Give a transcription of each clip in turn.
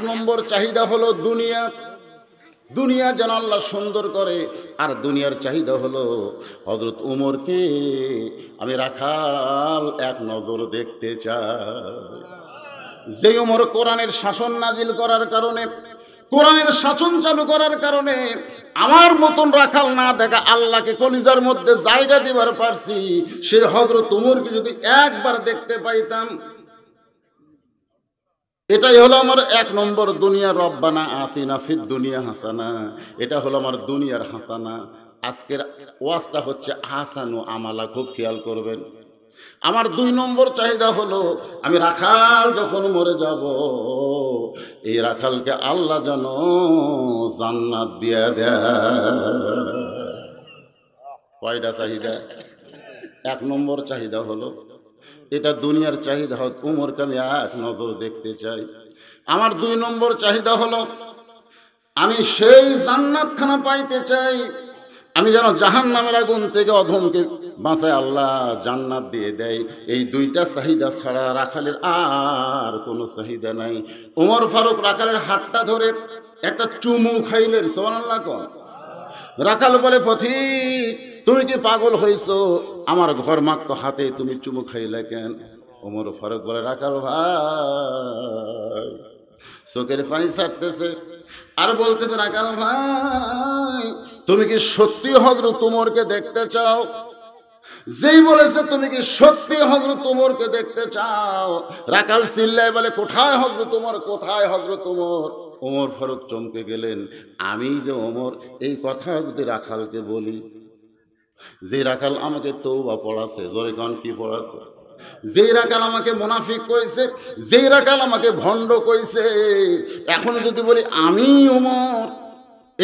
एक नम्बर चाहिदा हलो दुनिया दुनिया जान आल्ला सुंदर करे और दुनियार चाहिदा हलो हजरत उमर के आमी राखाल एक नजर देखते चाई। जे उमर कुरानेर शासन नाजिल करार कारणे कुरानेर शासन चालू करार कारणे आमार मतन राखाल ना देखा आल्ला के कलिजार मध्य जायगा दिबार पारछि से हजरत उमर के यदि एक बार देखते पाइताम এটাই হলো আমার এক নম্বর দুনিয়া। রব্বানা আতিনা ফিদ দুনিয়া হাসানা, এটা হলো আমার দুনিয়ার হাসানা। আজকের ওয়াজটা হচ্ছে হাসানু আমালা, খুব খেয়াল করবেন। আমার দুই নম্বর চাহিদা হলো আমি রাখাল যখন মরে যাব এই রাখালকে আল্লাহ যেন জান্নাত দিয়ে দেয়। কয়টা চাহিদা? এক নম্বর চাহিদা হলো এটা দুনিয়ার চাহিদা হল উমরকে আমি এক নজর দেখতে চাই। আমার দুই নম্বর চাহিদা হলো আমি সেই জান্নাতখানা পাইতে চাই, আমি যেন জাহান্নামের আগুন থেকে অধমকে বাঁচায় আল্লাহ জান্নাত দিয়ে দেয়। এই দুইটা চাহিদা ছাড়া রাখালের আর কোনো চাহিদা নাই। ওমর ফারুক রাখালের হাতটা ধরে একটা চুমু খাইলেন, সুবহানাল্লাহ। রাখাল বলে, পথিক তুমি কি পাগল হয়েছো? আমার ঘর মাগতো হাতে তুমি চুমু খাইলে কেন? ওমর ফারুক বলে, রাখাল ভাই, চোখের পানি ছাড়তেছে আর বলতেছে, রাখাল ভাই তুমি কি সত্যি হযরত ওমরকে দেখতে চাও? যেই বলেছে তুমি কি সত্যি হযরত ওমরকে দেখতে চাও? রাখাল চিল্লায় বলে, কোথায় হযরত ওমর, কোথায় হযরত ওমর? ওমর ফারুক চমকে গেলেন, আমি যে ওমর এই কথা যদি রাখালকে বলি, যে রাখাল আমাকে তওবা পড়াছে, জোরে গান কি পড়াছে, যে রাখাল আমাকে মুনাফিক কইছে, যে রাখাল আমাকে ভণ্ড কইছে, এখন যদি বলি আমি ওমর,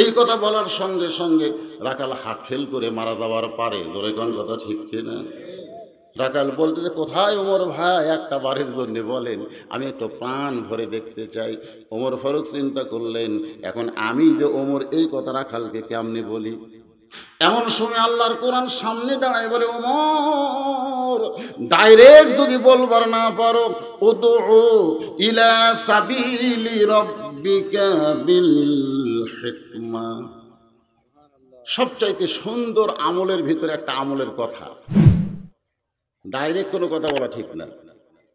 এই কথা বলার সঙ্গে সঙ্গে রাখাল হার্ট ফেল করে মারা যাওয়ার পারে, জোরে গান কথা ঠিক কিনা? রাখাল বলতে, যে কোথায় ওমর ভাই, একটা বাড়ির জন্য বলেন, আমি একটু প্রাণ ভরে দেখতে চাই। ওমর ফারুক চিন্তা করলেন, এখন আমি যে ওমর এই কথা রাখালকে কেমনে বলি? এমন সময় আল্লাহর কোরআন সামনে দাঁড়ায় বলে, ওমর ডাইরেক্ট যদি বলবার না পারো, উদু ইলা সাবিলি রব্বিকা বিল হিকমা। সবচাইতে সুন্দর আমলের ভিতরে একটা আমলের কথা, ডাইরেক্ট কোনো কথা বলা ঠিক না।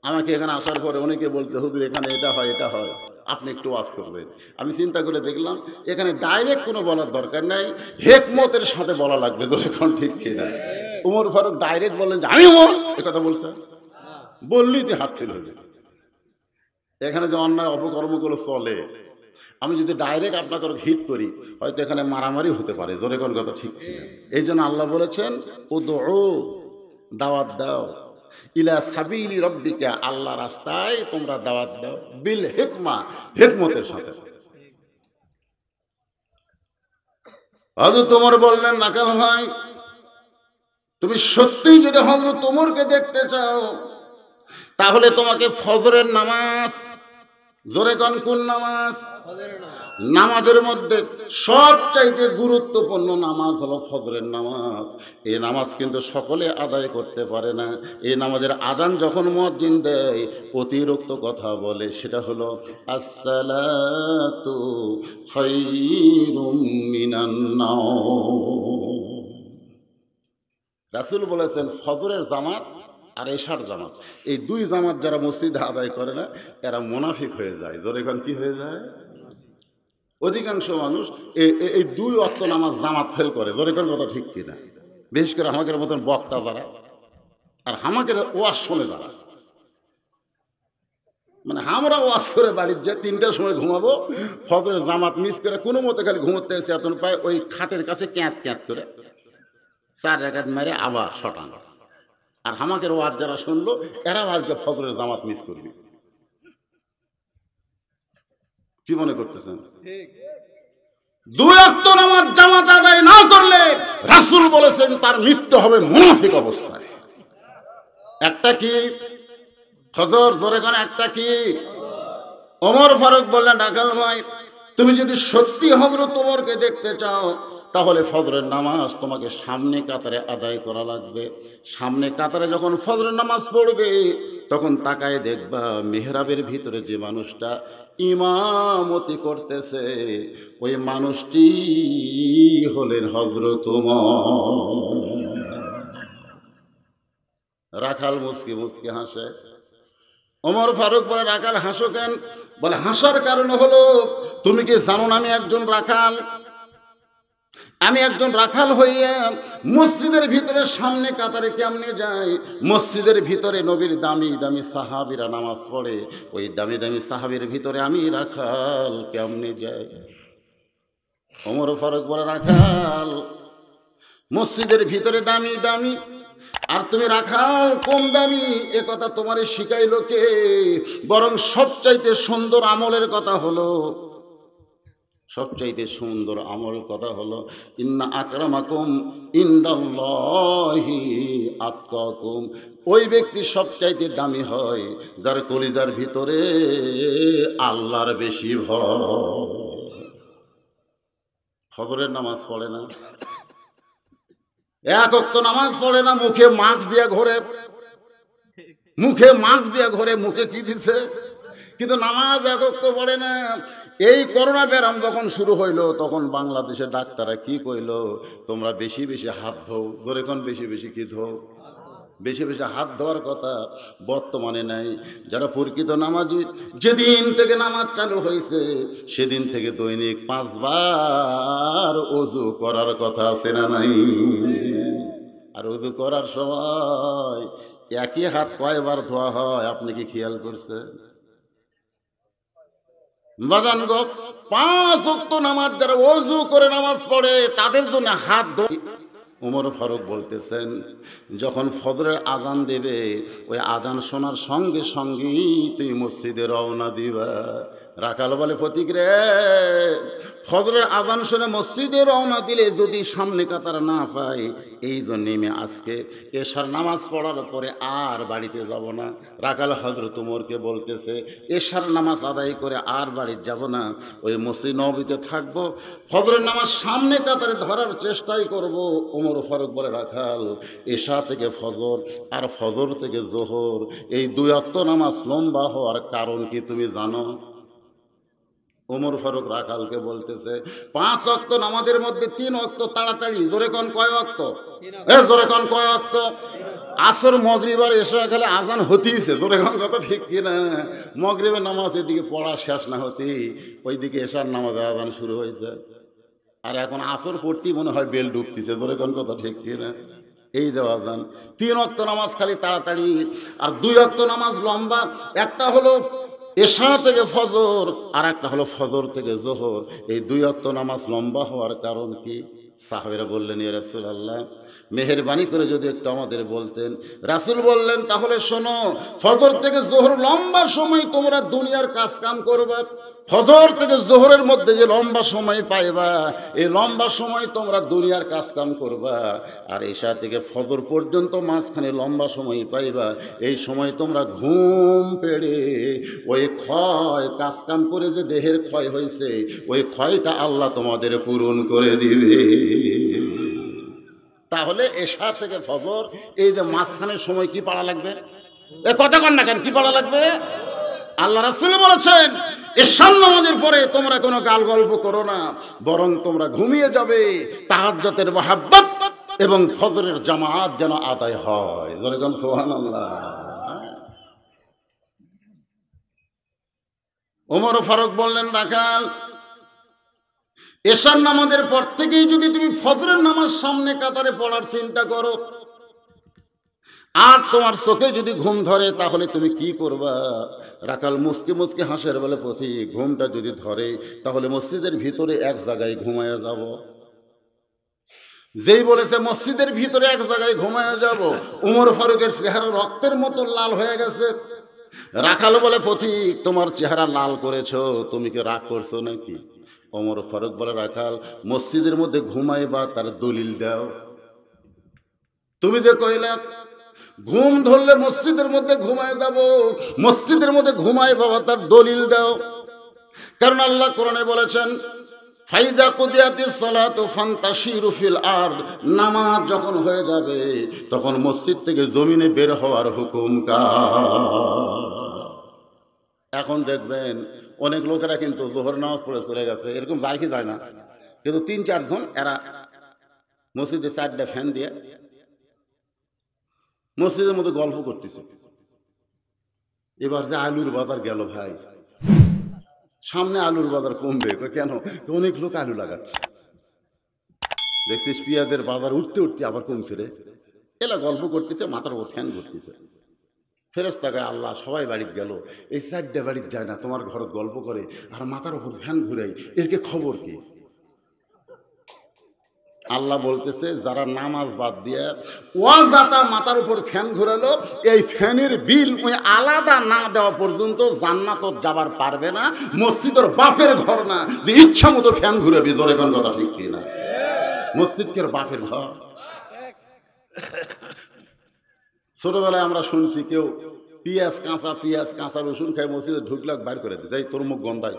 আমাকে এখানে আসার পরে অনেকে বলছে, হুজুর এখানে এটা হয় এটা হয়, আপনি একটু ওয়াজ করবেন। আমি চিন্তা করে দেখলাম এখানে ডাইরেক্ট কোনো বলার দরকার নাই, হিকমতের সাথে বলা লাগবে, যখন ঠিক কিনা। ওমর ফারুক ডাইরেক্ট বললেন যে আমি ওমর, এ কথা বলছে বললি যে হাত ফেল হয়ে যাবে। এখানে যে অন্যায় অপকর্মগুলো চলে, আমি যদি ডাইরেক্ট আপনাকে হিট করি, হয়তো এখানে মারামারি হতে পারে, যখন কথা ঠিক কিনা। এই জন্য আল্লাহ বলেছেন, উদউ, দাওয়াত দাও, ইলা সাবিলি রব্বিকা, আল্লাহ রাস্তায় তোমরা দাওয়াত দাও, বিল হিকমা, হিকমতের সাথে। হযরত ওমর বললেন, রাখাল ভাই তুমি সত্যি যদি হযরত ওমরকে দেখতে চাও তাহলে তোমাকে ফজরের নামাজ, জোরে কোন কোন নামাজ, নামাজের মধ্যে সবচাইতে গুরুত্বপূর্ণ নামাজ হলো ফজরের নামাজ। এই নামাজ কিন্তু সকলে আদায় করতে পারে না। এই নামাজের আজান যখন মুয়াজ্জিন দেয় অতিরিক্ত কথা বলে, সেটা হলো আসসালাতু খায়রুম মিনান নাওম। রাসূল বলেছেন ফজরের জামাত আর এশার জামাত, এই দুই জামাত যারা মসজিদে আদায় করে না এরা মুনাফিক হয়ে যায়। যখন কি হয়ে যায়? অধিকাংশ মানুষ এই দুই ওয়াক্ত নামাজ জামাত ফেল করে, যখন কথা ঠিক কিনা। বিশেষ করে আমাদের মতন বক্তা যারা আর আমাদের ওয়াজ শোনে যারা, মানে আমরা ওয়াজ করে বাড়ির যে ৩টার সময় ঘুমাবো, ফজরের জামাত মিস করে কোনো মতে খালি ঘুমোতে এসে এত পায় ওই খাটের কাছে ক্যাঁত ক্যাঁত করে 4 রাকাত মেরে আবার শটান। আর আমাকে ওয়াজ যারা শুনলো এরা আজকে ফজরের জামাত মিস করবে। কি মনে করতেছেন? দুই ওয়াক্ত নামাজ জামাত আদায় না করলে রাসূল বলেছেন তার মৃত্যু হবে মুনাফিক অবস্থায়। একটা কি ফজর, জোরে কোন একটা কি? ওমর ফারুক বললেন, রাখাল ভাই তুমি যদি সত্যি হযরত ওমরকে দেখতে চাও তাহলে ফজরের নামাজ তোমাকে সামনে কাতারে আদায় করা লাগবে। সামনে কাতারে যখন ফজরের নামাজ পড়বে তখন তাকায় দেখবা মেহরাবের ভিতরে যে মানুষটা ইমামতি করতেছে ওই মানুষটি হলেন হযরত ওমর। রাখাল মুসকি মুসকি হাসে। ওমর ফারুক বলে, রাখাল হাসো কেন? বলে, হাসার কারণ হলো তুমি কি জানো না আমি একজন রাখাল। আমি একজন রাখাল হইয়া মসজিদের ভিতরে সামনে কাতারে কেমনে যাই? মসজিদের ভিতরে নবীর দামি দামি সাহাবীরা নামাজ পড়ে, ওই দামি দামি সাহাবীর ভিতরে আমি রাখাল কেমনে যাই? ওমর ফারুক বলে, রাখাল মসজিদের ভিতরে দামি দামি আর তুমি রাখাল কম দামি, এ কথা তোমারে শিখাইলো কে? বরং সবচাইতে সুন্দর আমলের কথা হলো, সবচাইতে সুন্দর আমল কথা হলো ইন্না আকরামাকুম ইনদাল্লাহি আতকাকুম। ওই ব্যক্তি সবচাইতে দামি হয় যার কলিজার ভিতরে আল্লাহর বেশি ভয়। ফজরের নামাজ পড়ে না, এক ওয়াক্ত নামাজ পড়ে না, মুখে মাস্ক দিয়া ঘরে মুখে কি দিছে কিন্তু নামাজ এক ওয়াক্ত পড়ে না। এই করোনা ব্যায়াম যখন শুরু হইলো তখন বাংলাদেশের ডাক্তাররা কি কইলো? তোমরা বেশি বেশি হাত ধোও। ধরে কোন বেশি বেশি কি ধোও? বেশি বেশি হাত ধোয়ার কথা বর্তমানে নাই। যারা প্রকৃত নামাজি, যেদিন থেকে নামাজ চালু হয়েছে সেদিন থেকে দৈনিক 5 বার ওযু করার কথা আছে না নাই? আর ওযু করার সময় একই হাত কয়বার ধোয়া হয় আপনি কি খেয়াল করছেন? বাগান গো, 5 ওয়াক্ত নামাজ যারা ওযু করে নামাজ পড়ে তাদের জন্য হাত ধোয়া। ওমর ফারুক বলতেছেন, যখন ফজরের আজান দেবে ওই আজান শোনার সঙ্গে সঙ্গেই তুই মসজিদে রওনা দিবা। রাখাল বলে, প্রতীক রে, ফজরের আজান শুনে মসজিদে রওনা দিলে যদি সামনে কাতার না পাই, এই জন্য আমি আজকে এশার নামাজ পড়ার পরে আর বাড়িতে যাব না। রাখাল হযরত ওমরকে বলতেছে, এশার নামাজ আদায় করে আর বাড়িতে যাব না, ওই মসজিদ নববীতে থাকব, ফজরের নামাজ সামনে কাতারে ধরার চেষ্টাই করব। ওমর ফারুক বলে, রাখাল এশা থেকে ফজর আর ফজর থেকে যোহর, এই 2 ওয়াক্ত নামাজ লম্বা হওয়ার কারণ কি তুমি জানো? ওমর ফারুক রাখালকে বলতেছে, 5 ওয়াক্ত নামাজের মধ্যে 3 ওয়াক্ত তাড়াতাড়ি। জোরে কোন কয় ওয়াক্ত? জোরে কোন কয় ওয়াক্ত? আসর, মাগরিব আর এশা গেলে আজান হতেইছে। জোরে কোন কথা ঠিক কিনা? মাগরিবের নামাজ এদিকে পড়া শেষ না হতেই ওইদিকে এশার নামাজ আজান শুরু হয়েছে, আর এখন আসর পড়তেই মনে হয় বেল ডুবতেছে। জোরে কোন কথা ঠিক কিনা? এই দেওয়া যান 3 ওয়াক্ত নামাজ খালি তাড়াতাড়ি, আর 2 ওয়াক্ত নামাজ লম্বা। একটা হলো এশা থেকে ফজর আর একটা হলো ফজর থেকে যোহর। এই 2 ওয়াক্ত নামাজ লম্বা হওয়ার কারণ কি? সাহাবীরা বললেন, ইয়া রাসূলুল্লাহ, মেহেরবানি করে যদি একটু আমাদের বলতেন। রাসূল বললেন, তাহলে শোনো, ফজর থেকে যোহর লম্বা সময় তোমরা দুনিয়ার কাজ কাম করবা, ফজর থেকে যোহরের মধ্যে যে লম্বা সময় পাইবা এই লম্বা সময় তোমরা দুনিয়ার কাজ কাম করবা, আর এশা থেকে ফজর পর্যন্ত মাঝখানে লম্বা সময় পাইবা, এই সময় তোমরা ঘুম পেড়ে ওই ক্ষয় কাজ কাম করে যে দেহের ক্ষয় হয়েছে ওই ক্ষয়টা আল্লাহ তোমাদের পূরণ করে দিবে। তাহলে এশা থেকে ফজর এই যে মাঝখানের সময় কি পাড়া লাগবে? এ কথা কন না কেন, কি পাড়া লাগবে? আল্লাহ রাসূল বলেছেন, এশার নামাজের পরে তোমরা কোনো গাল গল্প করো না, বরং তোমরা ঘুমিয়ে যাবে, তাহাজ্জুদের মুহাব্বত এবং ফজরের জামাত যেন আদায় হয়। যেরকম সুবহানাল্লাহ। ওমর ফারুক বললেন, রাখাল, এশার নামাজের পর থেকেই যদি তুমি ফজরের নামাজ সামনে কাতারে পড়ার চিন্তা করো আর তোমার চোখে যদি ঘুম ধরে তাহলে তুমি কি করবা? রাখাল মুসকি মুসকি হাসের বলে, পথিক, ঘুমটা যদি ধরে তাহলে মসজিদের ভিতরে এক জায়গায় ঘুমায়া যাব। যেই বলেছে মসজিদের ভিতরে এক জায়গায় ঘুমায়া যাব, ওমর ফারুকের চেহারা রক্তের মতো লাল হয়ে গেছে। রাখাল বলে, পথিক, তোমার চেহারা লাল করেছো, তুমি কি রাগ করছো নাকি? ওমর ফারুক বলে, রাখাল, মসজিদের মধ্যে ঘুমাইবা তার দলিল দাও। তুমি যে কইলা ঘুম ধরলে মসজিদের মধ্যে ঘুমায় যাব, মসজিদের মধ্যে ঘুমায় বাবা, তার দলিল দাও। কারণ আল্লাহ কোরআনে বলেছেন, ফাইজা কুদিয়াতিস সালাতু ফান্তাশিরু ফিল আরদ। নামাজ যখন হয়ে যাবে তখন মসজিদ থেকে জমিনে বের হওয়ার হুকুম কার। এখন দেখবেন অনেক লোকেরা কিন্তু যোহর নামাজ পড়ে চলে গেছে, এরকম যায় কি যায় না, কিন্তু তিন চারজন এরা মসজিদে চারটা ফ্যান দিয়ে মসজিদের মধ্যে গল্প করতেছে। এবার যে আলুর বাজার গেল ভাই, সামনে আলুর বাজার কমবে, কেন অনেক লোক আলু লাগাচ্ছে, দেখছিস পেঁয়াজের বাজার উঠতে উঠতে আবার কমছে রে, এলা গল্প করতেছে, মাথার উপর ফ্যান ঘুরতেছে। ফেরেশতাকে আল্লাহ সবাই বাড়িতে গেল, এই চারটা বাড়িতে যায় না, তোমার ঘর গল্প করে আর মাথার উপর ফ্যান ঘুরাই, এরকে খবর কি? আল্লাহ বলতেছে যারা নামাজ বাদ দিয়ে ওয়াজাতা মাথার উপর ফ্যান ঘুরালো, এই ফ্যানের বিল ওই আলাদা না দেওয়া পর্যন্ত জান্নাত যাবার পারবে না। মসজিদের বাপের ঘর না যে ইচ্ছা মতো ফ্যান ঘুরাবি, জোরে কোন কথা ঠিক কি না, মসজিদের বাপের ঘর। ছোটবেলায় আমরা শুনছি কেউ পিঁয়াজ কাঁচা, পিঁয়াজ কাঁচা রসুন খাই, মসজিদে ঢুকলাক বাইর করে দিতে যাই, তোর মুখ গন্ধায়,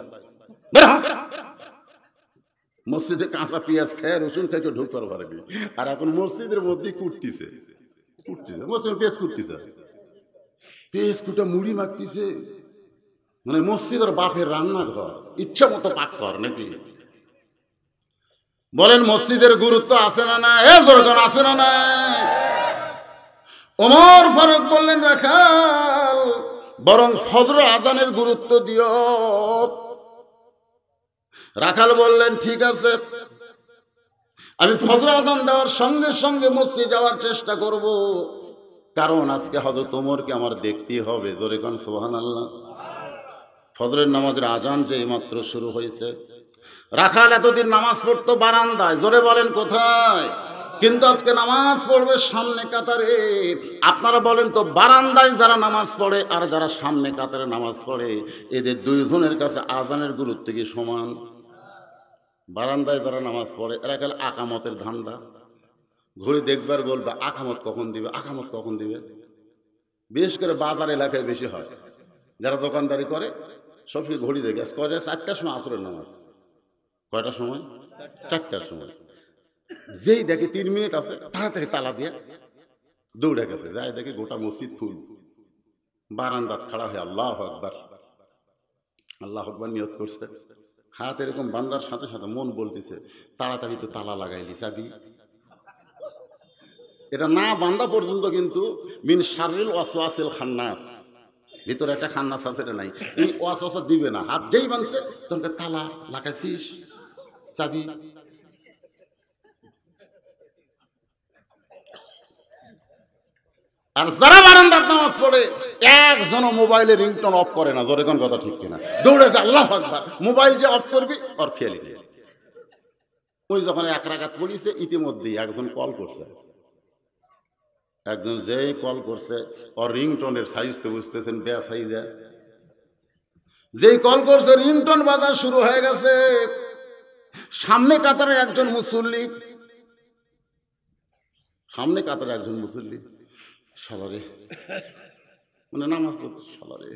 মসজিদে কাঁচা পেঁয়াজ খায় রসুন খাই কেউ ঢুকতে পারবি। আর এখন মসজিদের মধ্যে কুটতিছে, মসজিদ পেঁয়াজ কুটতিছে, পেঁয়াজ কুটা মুড়ি মাখতিছে, মানে মসজিদের বাপের রান্নাঘর, ইচ্ছা মতো পাক কর নাকি? বলেন মসজিদের গুরুত্ব আছে না না? এ জোরজন আছে না না? ওমর ফারুক বললেন রাখাল বরং ফজর আজানের গুরুত্ব দিও। রাখাল বললেন ঠিক আছে, আমি ফজর আযান দেওয়ার সঙ্গে সঙ্গে মসজিদে যাওয়ার চেষ্টা করব, কারণ আজকে হযরত ওমরকে আমার দেখতেই হবে। জোরে কোন সুবহানাল্লাহ। ফজরের নামাজের আযান যে এইমাত্র শুরু হয়েছে, রাখাল এতদিন নামাজ পড়তো বারান্দায়, জোরে বলেন কোথায়, কিন্তু আজকে নামাজ পড়বে সামনে কাতারে। আপনারা বলেন তো বারান্দায় যারা নামাজ পড়ে আর যারা সামনে কাতারে নামাজ পড়ে, এদের দুইজনের কাছে আযানের গুরুত্ব কি সমান? বারান্দায় যারা নামাজ পড়ে এরা গেল আকামতের ধান্দা, ঘুরে দেখবার বলবে আকামত কখন দিবে, আকামত কখন দিবে। বিশেষ করে বাজার এলাকায় বেশি হয়, যারা দোকানদারি করে সবসময় ঘড়ি দেখে, কয়টা? চারটার সময় আসরের নামাজ, কয়টার সময়? চারটার সময়। যেই দেখে 3 মিনিট আছে, তাড়াতাড়ি তালা দিয়ে দৌড়ে গেছে, যাই দেখে গোটা মসজিদ ফুল, বারান্দা খাড়া হয়ে আল্লাহু আকবার আল্লাহু আকবার নিয়ত করছে, হাত এরকম বান্দার সাথে সাথে মন বলতেছে তাড়াতাড়ি তো তালা লাগাইলি চাবি। এটা না বান্দা পর্যন্ত কিন্তু মিন শাররিল ওয়াসওয়াসিল খান্নাস, ভিতরে একটা খান্নাস আছে, এটা নাই, এই ওয়াসওয়াসা দিবে না। হাত যেই বানছে তোকে তালা লাগাইছিস চাবি, আর যারা বারান্দার নামাজ পড়ে একজনও মোবাইলে রিংটোন অফ করে না, জোরে কোন কথা ঠিক কিনা, দৌড়ে যায় আল্লাহু আকবার। মোবাইল যে অফ করবি ওর খেয়ালি নেই, ওই যখন এক রাকাত পড়িছে ইতিমধ্যেই একজন কল করছে, একজন যেই কল করছে ওর রিংটোনের সাইজ তো বুঝতেছেন, বে সাইজ, যেই কল করছে রিংটোন বাজার শুরু হয়ে গেছে। সামনে কাতারের একজন মুসল্লি, সামনে কাতারের একজন মুসল্লি, সালারে মানে নামাজ পড়তে সালারে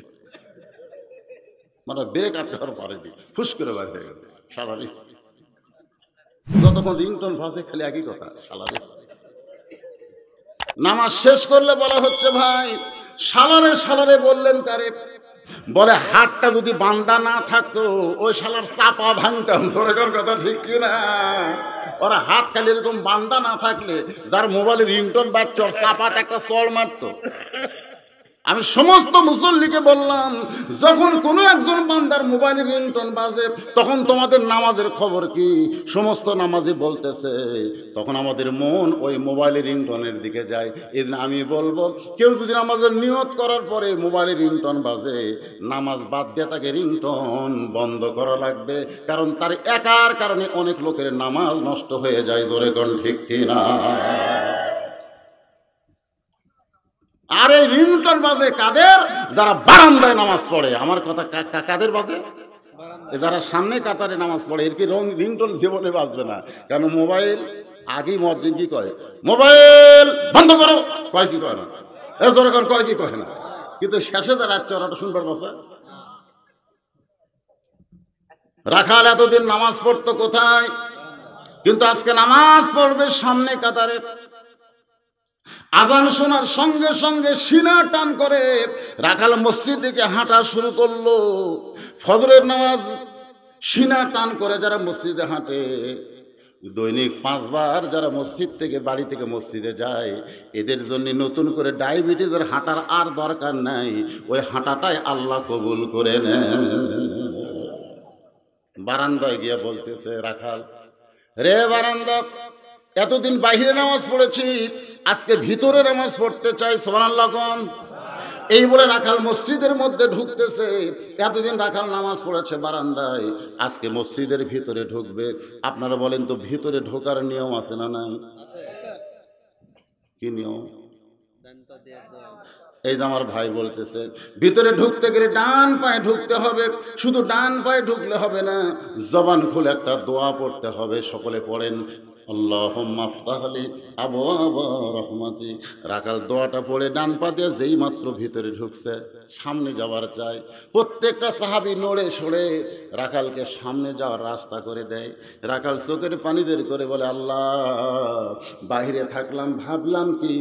মানে ব্রেক আটকার পারেনি, ফুস করে বাইরে হয়ে গেছে সালারে। যতক্ষণ রিংটন ভাজে খালি একই কথা সালারে। নামাজ শেষ করলে বলা হচ্ছে ভাই সালারে সালারে বললেন কারে? বলে হাতটা যদি বান্দা না থাকতো ওই শালার চাপা ভাঙতাম, জোরে কোন কথা ঠিক কিনা। ওরা হাত খালি এরকম বান্দা না থাকলে যার মোবাইলে রিংটোন বাজছে ওর চাপাত একটা চড় মারতো। আমি সমস্ত মুসল্লিকে বললাম যখন কোনো একজন বান্দার মোবাইলে রিংটোন বাজে তখন তোমাদের নামাজের খবর কি? সমস্ত নামাজি বলতেছে তখন আমাদের মন ওই মোবাইলের রিংটোনের দিকে যায়। এদিন আমি বলবো কেউ যদি নামাজের নিয়ত করার পরে মোবাইলে রিংটোন বাজে, নামাজ বাদ দিয়ে তাকে রিংটোন বন্ধ করা লাগবে, কারণ তার একার কারণে অনেক লোকের নামাজ নষ্ট হয়ে যায়। জোরে কোন ঠিক কিনা? আর এই রিংটোন বাজে কাদের? যারা বারান্দায় নামাজ পড়ে। আমার কথা কাদের বাজে? যারা সামনে কাতারে নামাজ পড়ে। এর কি রিংটোন জীবনে বাজবে না, কারণ মোবাইল আগেই মসজিদ কি কয়, মোবাইল বন্ধ করো, কয় কি কয় না, এ দরকার কয় কি কয় না, কিন্তু শেষে যারা চড়াটা শুনবার কথা রাখাল এতদিন নামাজ পড়তো কোথায়, কিন্তু আজকে নামাজ পড়বে সামনে কাতারে। আজান শোনার সঙ্গে সঙ্গে সিনা টান করে রাখাল মসজিদ থেকে হাঁটা শুরু করলো। ফজরের নামাজ সিনা টান করে যারা মসজিদে হাঁটে, দৈনিক 5 বার যারা মসজিদ থেকে বাড়ি থেকে মসজিদে যায়, এদের জন্য নতুন করে ডায়াবেটিসের হাঁটার আর দরকার নাই, ওই হাঁটাটাই আল্লাহ কবুল করে নেন। বারান্দায় গিয়ে বলতেছে রাখাল, রে বারান্দা, এতদিন বাইরে নামাজ পড়েছি, আজকে ভিতরে নামাজ পড়তে চাই। সুবহানাল্লাহ কোন। এই বলে রাখাল মসজিদের মধ্যে ঢুকতেছে। এতদিন রাখাল নামাজ পড়েছে বারান্দায়, আজকে মসজিদের ভিতরে ঢুকবে। আপনারা বলেন তো ভিতরে ঢোকার নিয়ম আছে না নাই? কি নিয়ম? এই যে আমার ভাই বলতেছে, ভিতরে ঢুকতে গেলে ডান পায়ে ঢুকতে হবে। শুধু ডান পায়ে ঢুকলে হবে না, জবান খুলে একটা দোয়া পড়তে হবে। সকলে পড়েন আল্লাহুম্মা আফতাহ লি আবওয়াবা রাহমাতি। রাখাল দোয়াটা পড়ে ডান পা দিয়ে যেই মাত্র ভিতরে ঢুকছে, সামনে যাওয়ার চাই, প্রত্যেকটা সাহাবী নড়ে সরে রাখালকে সামনে যাওয়ার রাস্তা করে দেয়। রাখাল চোখের পানি বের করে বলে, আল্লাহ, বাইরে থাকলাম ভাবলাম কি,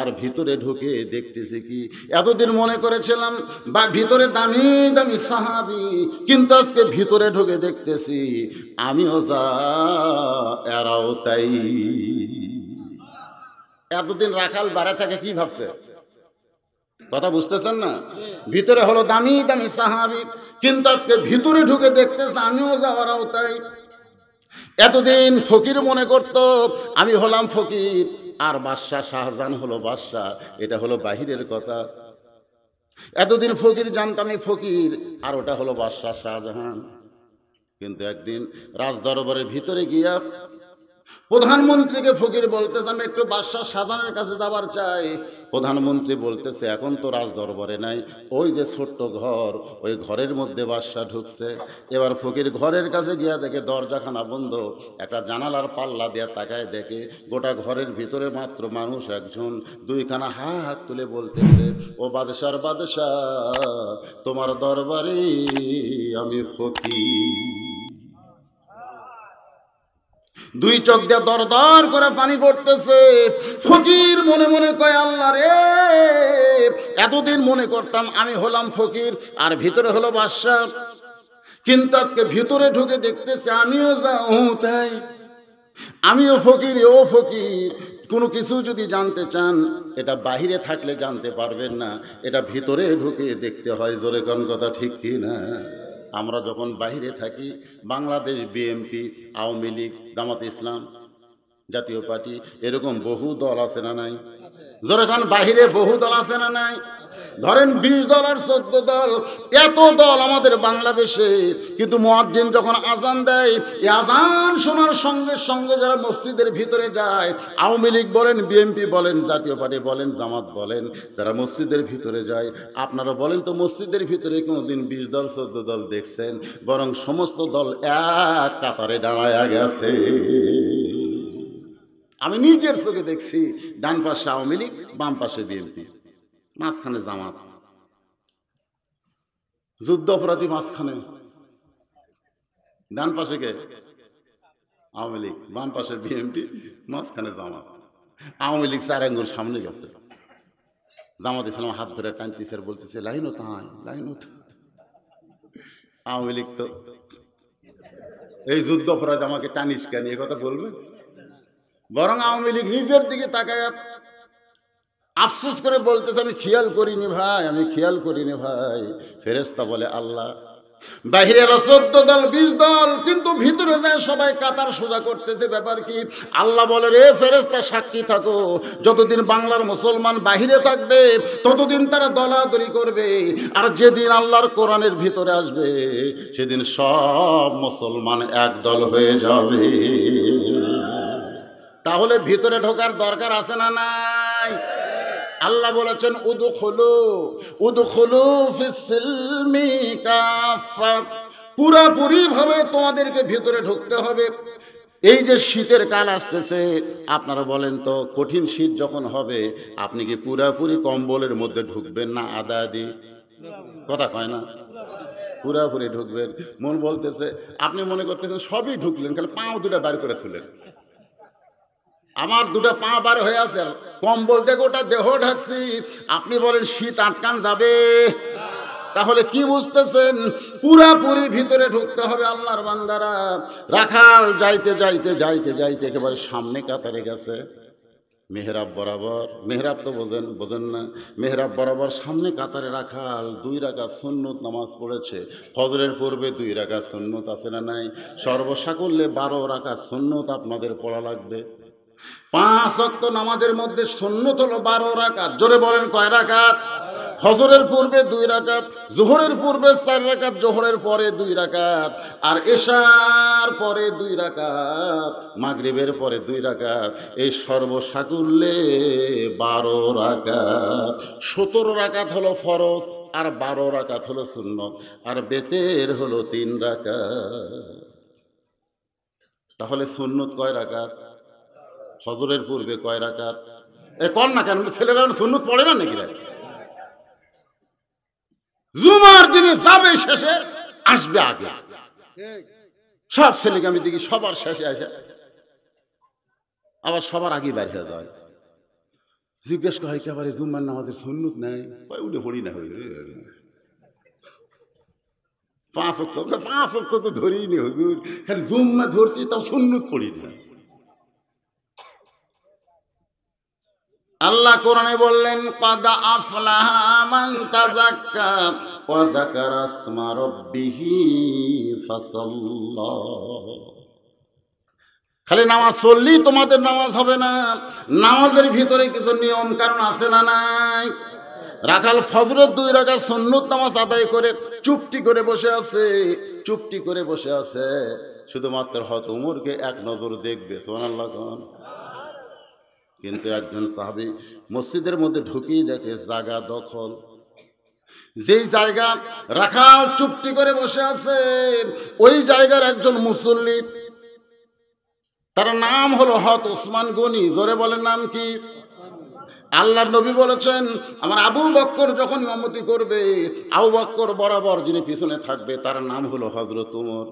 আর ভিতরে ঢুকে দেখতেছি কি। এতদিন মনে করেছিলাম বা ভিতরে দামি দামি সাহাবী, কিন্তু আজকে ভিতরে ঢুকে দেখতেছি আমিও যা এরাও। এতদিন রাখাল বাড়া থাকে কি ভাবছে, কথা বুঝতেছেন না? ভিতরে হলো দামি দামি সাহাবী, কিন্তু আজকে ভিতরে ঢুকে দেখতেছে আমিও যাওয়ারাও তাই। এতদিন ফকির মনে করত আমি হলাম ফকির, আর বাদশা শাহজাহান হলো বাদশা, এটা হলো বাহিরের কথা। এতদিন ফকির জানতাম আমি ফকির, আর ওটা হলো বাদশা শাহজাহান। কিন্তু একদিন রাজ দরবারের ভিতরে গিয়া প্রধানমন্ত্রীকে ফকির বলতেছে, আমি একটু বাদশাহ শাহজাহানের কাছে যাবার চাই। প্রধানমন্ত্রী বলতেছে, এখন তো রাজ দরবারে নাই, ওই যে ছোট্ট ঘর, ওই ঘরের মধ্যে বাদশাহ ঢুকছে। এবার ফকির ঘরের কাছে গিয়া দেখে দরজাখানা বন্ধ, একটা জানালার পাল্লা দিয়া তাকায় দেখে গোটা ঘরের ভিতরে মাত্র মানুষ একজন, দুইখানা হাত তুলে বলতেছে, ও বাদশার বাদশাহ, তোমার দরবারে আমি ফকির। দুই চোখ দিয়ে দরদর করে পানি পড়তেছে। ফকির মনে মনে কয়, আল্লাহ রে, এতদিন মনে করতাম আমি হলাম ফকির, আর ভিতরে হলো বাদশাহ, কিন্তু আজকে ভিতরে ঢুকে দেখতেছে আমিও যাও তাই, আমিও ফকির, ও ফকির। কোনো কিছু যদি জানতে চান, এটা বাহিরে থাকলে জানতে পারবেন না, এটা ভিতরে ঢুকে দেখতে হয়। জোরে কোন কথা ঠিক কি না? আমরা যখন বাইরে থাকি, বাংলাদেশ বিএনপি, আওয়ামী লীগ, জামাতে ইসলাম, জাতীয় পার্টি, এরকম বহু দল আছে না নাই? যখন বাইরে বহু দল আছে না নাই? ধরেন 20 দল আর 14 দল, এত দল আমাদের বাংলাদেশে। কিন্তু মুয়াজ্জিন যখন আজান দেয়, এই আজান শোনার সঙ্গে সঙ্গে যারা মসজিদের ভিতরে যায়, আওয়ামী লীগ বলেন, বিএনপি বলেন, জাতীয় পার্টি বলেন, জামাত বলেন, যারা মসজিদের ভিতরে যায়, আপনারা বলেন তো মসজিদের ভিতরে কোনো দিন 20 দল 14 দল দেখছেন? বরং সমস্ত দল এক কাতারে দাঁড়ায়া গেছে। আমি নিজের চোখে দেখছি, ডান পাশে আওয়ামী লীগ, বাম পাশে বিএনপি, মাঝখানে জামাত, যুদ্ধ অপরাধী মাঝখানে, ডান পাশে কে? আওয়ামী লীগ, বাম পাশে বিএনপি, মাঝখানে জামাত। আওয়ামী লীগ 4 আঙ্গুল সামনে গেছে, জামাত ইসলাম হাত ধরে টানতেছে, বলতেছে লাইনও তাই, লাইনও তাই। আওয়ামী লীগ তো এই যুদ্ধ অপরাধ আমাকে টানিস কেন, এ কথা বলবে? বরং আওয়ামী লীগ নিজের দিকে তাকায় আফসোস করে বলতেছে, আমি খেয়াল করিনি ভাই, আমি খেয়াল করিনি ভাই। ফেরেশতা বলে, আল্লাহ, বাইরে 14 দল 20 দল, কিন্তু ভিতরে যায় সবাই কাতার সোজা করতেছে, ব্যাপার কি? আল্লাহ বলে, রে ফেরেশতা, সাক্ষী থাকো, যতদিন বাংলার মুসলমান বাহিরে থাকবে ততদিন তারা দলাদলি করবে, আর যেদিন আল্লাহর কোরআনের ভিতরে আসবে সেদিন সব মুসলমান একদল হয়ে যাবে। তাহলে ভিতরে ঢোকার দরকার আছে না নাই? আল্লাহ বলেছেন, উদখুলু উদখুলু ফিস সিলমি কাফা, পুরোপুরিভাবে তোমাদেরকে ভিতরে ঢুকতে হবে। এই যে শীতের কাল আসতেছে, আপনারা বলেন তো কঠিন শীত যখন হবে, আপনি কি পুরোপুরি কম্বলের মধ্যে ঢুকবেন না আদা আদি? কথা কয় না। पुरापुरी ढुकबें मन बोलते से आपनी मन करते सब ही ढुकलें खाली पाओ दुटा बार कर तुलें আমার দুটো পা বার হয়ে আছে কম্বল দিয়ে গোটা দেহ ঢাকছি আপনি বলেন শীত আটকান যাবে তাহলে কি বুঝতেছেন পুরাপুরি ভিতরে ঢুকতে হবে আল্লাহর বান্দারা রাখাল যাইতে যাইতে যাইতে যাইতে একেবারে সামনে কাতারে গেছে মেহরাব বরাবর মেহরাব তো বোঝেন বোঝেন না মেহরাব বরাবর সামনে কাতারে রাখাল দুই রাকাত সুন্নত নামাজ পড়েছে ফজরের পূর্বে দুই রাকাত সুন্নত আছে না নাই সর্বসাকুল্যে ১২ রাকাত সুন্নত আপনাদের পড়া লাগবে পাঁচ ওয়াক্ত নামাজের মধ্যে সুন্নত হলো ১২ রাকাত জোরে বলেন কয় রাকাত ফজরের পূর্বে ২ রাকাত যোহরের পূর্বে ৪ রাকাত যোহরের পরে ২ রাকাত আর এশার পরে ২ রাকাত মাগরিবের পরে ২ রাকাত এই সর্বসাকুল্যে ১২ রাকাত ১৭ রাকাত হলো ফরজ আর ১২ রাকাত হলো সুন্নত আর বেতের হলো ৩ রাকাত তাহলে সুন্নত কয় রাকাত ফজরের পূর্বে কয় রাকাত এ কোন না কেন ছেলেরা সুন্নত পড়ে না নাকি জুমার দিনে যাবে শেষে আসবে আগে সব ছেলেকে আমি দেখি সবার শেষে আসে আবার সবার আগে বাইরে হয়ে যায় জিজ্ঞেস কয় কি আবার জুমার নামাজের সুন্নত নাই কয় উঠে পড়ি না হই পাঁচ ওয়াক্ত তো ধরিনি হুজুর খালি জুম্মা ধরছি তাও সুন্নত পড়ি না আল্লাহ কোরআনে বললেন কদ আফলাহা মান তাযাক্কা ওয়া যাকারা ইসমা রাব্বিহি ফাসাল্লা খালি নামাজ পড়লেই তোমাদের নামাজ হবে না নামাজের ভিতরে কিছু নিয়ম কানুন আছে না নাই রাখাল ফজরের ২ রাকাত সুন্নত নামাজ আদায় করে চুপটি করে বসে আছে শুধুমাত্র হযরত ওমরকে এক নজর দেখবে সুবহানাল্লাহ খান কিন্তু একজন সাহাবী মসজিদের মধ্যে ঢুকেই দেখে জায়গা দখল যেই জায়গা রাখাল চুপটি করে বসে আছে ওই জায়গার একজন মুসল্লি তার নাম হলো হযরত ওসমান গনি জোরে বলেন নাম কি আল্লাহর নবী বলেছেন আমার আবু বকর যখন ইমামতি করবে আবু বকর বরাবর যিনি পিছনে থাকবে তার নাম হলো হযরত ওমর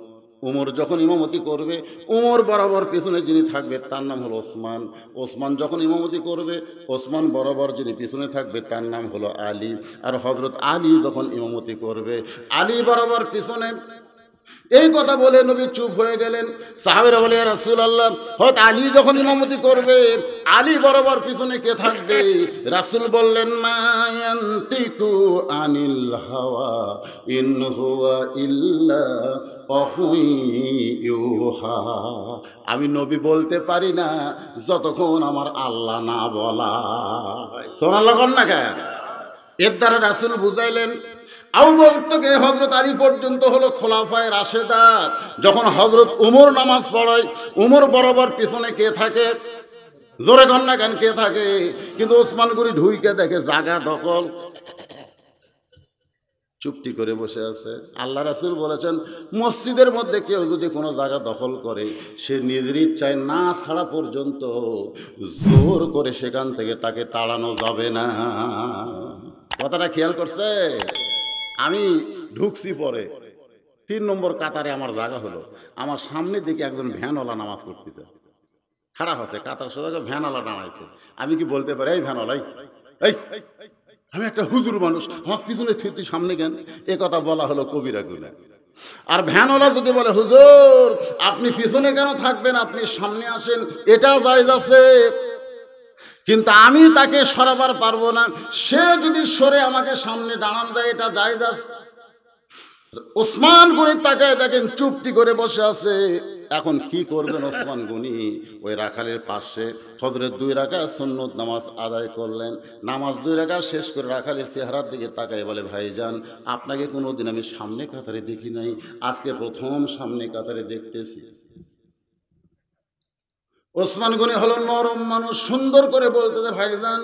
উমর যখন ইমামতি করবে উমর বরাবর পেছনে যিনি থাকবে তার নাম হলো ওসমান ওসমান যখন ইমামতি করবে ওসমান বরাবর যিনি পেছনে থাকবে তার নাম হলো আলী আর হযরত আলী যখন ইমামতি করবে আলী বরাবর পেছনে এই কথা বলে নবী চুপ হয়ে গেলেন সাহাবীরা বলে ইয়া রাসূলুল্লাহ হযরত আলী যখন ইমামতি করবে আলী বরাবর পিছনে কে থাকবে রাসূল বললেন মা ইয়ান্তিকু আনিল হাওয়া ইন হুয়া ইল্লা ওহা আমি নবী বলতে পারি না যতক্ষণ আমার আল্লাহ না বলা সুবহানাল্লাহ কোন না কেন এর দ্বারা রাসূল বুঝাইলেন আবু বকরকে হযরত আলী পর্যন্ত হলো খোলাফায়ে রাশেদা যখন হযরত ওমর নামাজ পড়ায় ওমর বরাবর পিছনে কে থাকে জোরে কোন না কেন কে থাকে কিন্তু ওসমান গনি ঢুইকে দেখে জায়গা দখল চুপটি করে বসে আছে আল্লাহ রাসূল বলেছেন মসজিদের মধ্যে কেউ যদি কোনো জায়গা দখল করে সে নিজের ইচ্ছায় না ছাড়া পর্যন্ত জোর করে সেখান থেকে তাকে তাড়ানো যাবে না কথাটা খেয়াল করছে আমি ঢুকছি পরে ৩ নম্বর কাতারে আমার জায়গা হলো আমার সামনে দেখে একজন ভ্যানওয়ালা নামাজ পড়তেছে খারাপ আছে কাতার সোজা ভ্যানওয়ালা নামাইছে আমি কি বলতে পারি এই ভ্যানওয়ালাই এই আমি একটা হুজুর মানুষ আমার পিছনে তুই সামনে কেন এ কথা বলা হলো কবিরা গুনাহ আর ভ্যানওয়ালা যদি বলে হুজুর আপনি পিছনে কেন থাকবেন আপনি সামনে আসেন এটা জায়েজ আছে কিন্তু আমি তাকে সরাবার পারবো না সে যদি সরে আমাকে সামনে দাঁড়ান দেয় এটা জায়েজ আছে ওসমান গনি তাকায় দেখেন চুপটি করে বসে আছে এখন কি করবেন ওসমান গনি ওই রাখালের পাশে হযরত ২ রাকাত সুন্নত নামাজ আদায় করলেন নামাজ ২ রাকাত শেষ করে রাখালের চেহারার দিকে তাকায় বলে ভাইজান আপনাকে কোনোদিন আমি সামনে কাতারে দেখি নাই আজকে প্রথম সামনে কাতারে দেখতেছি ওসমান গনি হলো নরম মানুষ সুন্দর করে বলতেছে ভাইজান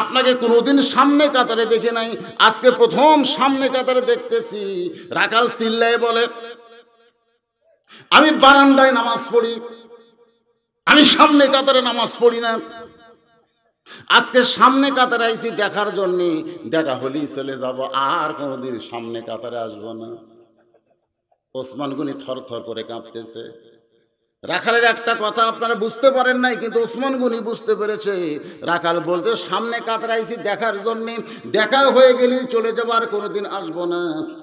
আপনাকে কোনোদিন সামনে কাতারে দেখি নাই আজকে প্রথম সামনে কাতারে দেখতেছি রাখাল চিল্লায় বলে আমি বারান্দায় নামাজ পড়ি আমি সামনে কাতারে নামাজ পড়ি না আজকে সামনে কাতারে আইছি দেখার জন্য দেখা হলেই চলে যাব আর কোনোদিন সামনে কাতারে আসবো না ওসমান গনি থরথর করে কাঁপতেছে। রাখালের একটা কথা আপনারা বুঝতে পারেন নাই, কিন্তু ওসমান গনি বুঝতে পেরেছে। রাখাল বলতে সামনে কাতরাইছি দেখার জন্য, দেখা হয়ে গেলে চলে যাবার কোনোদিন আসবো না।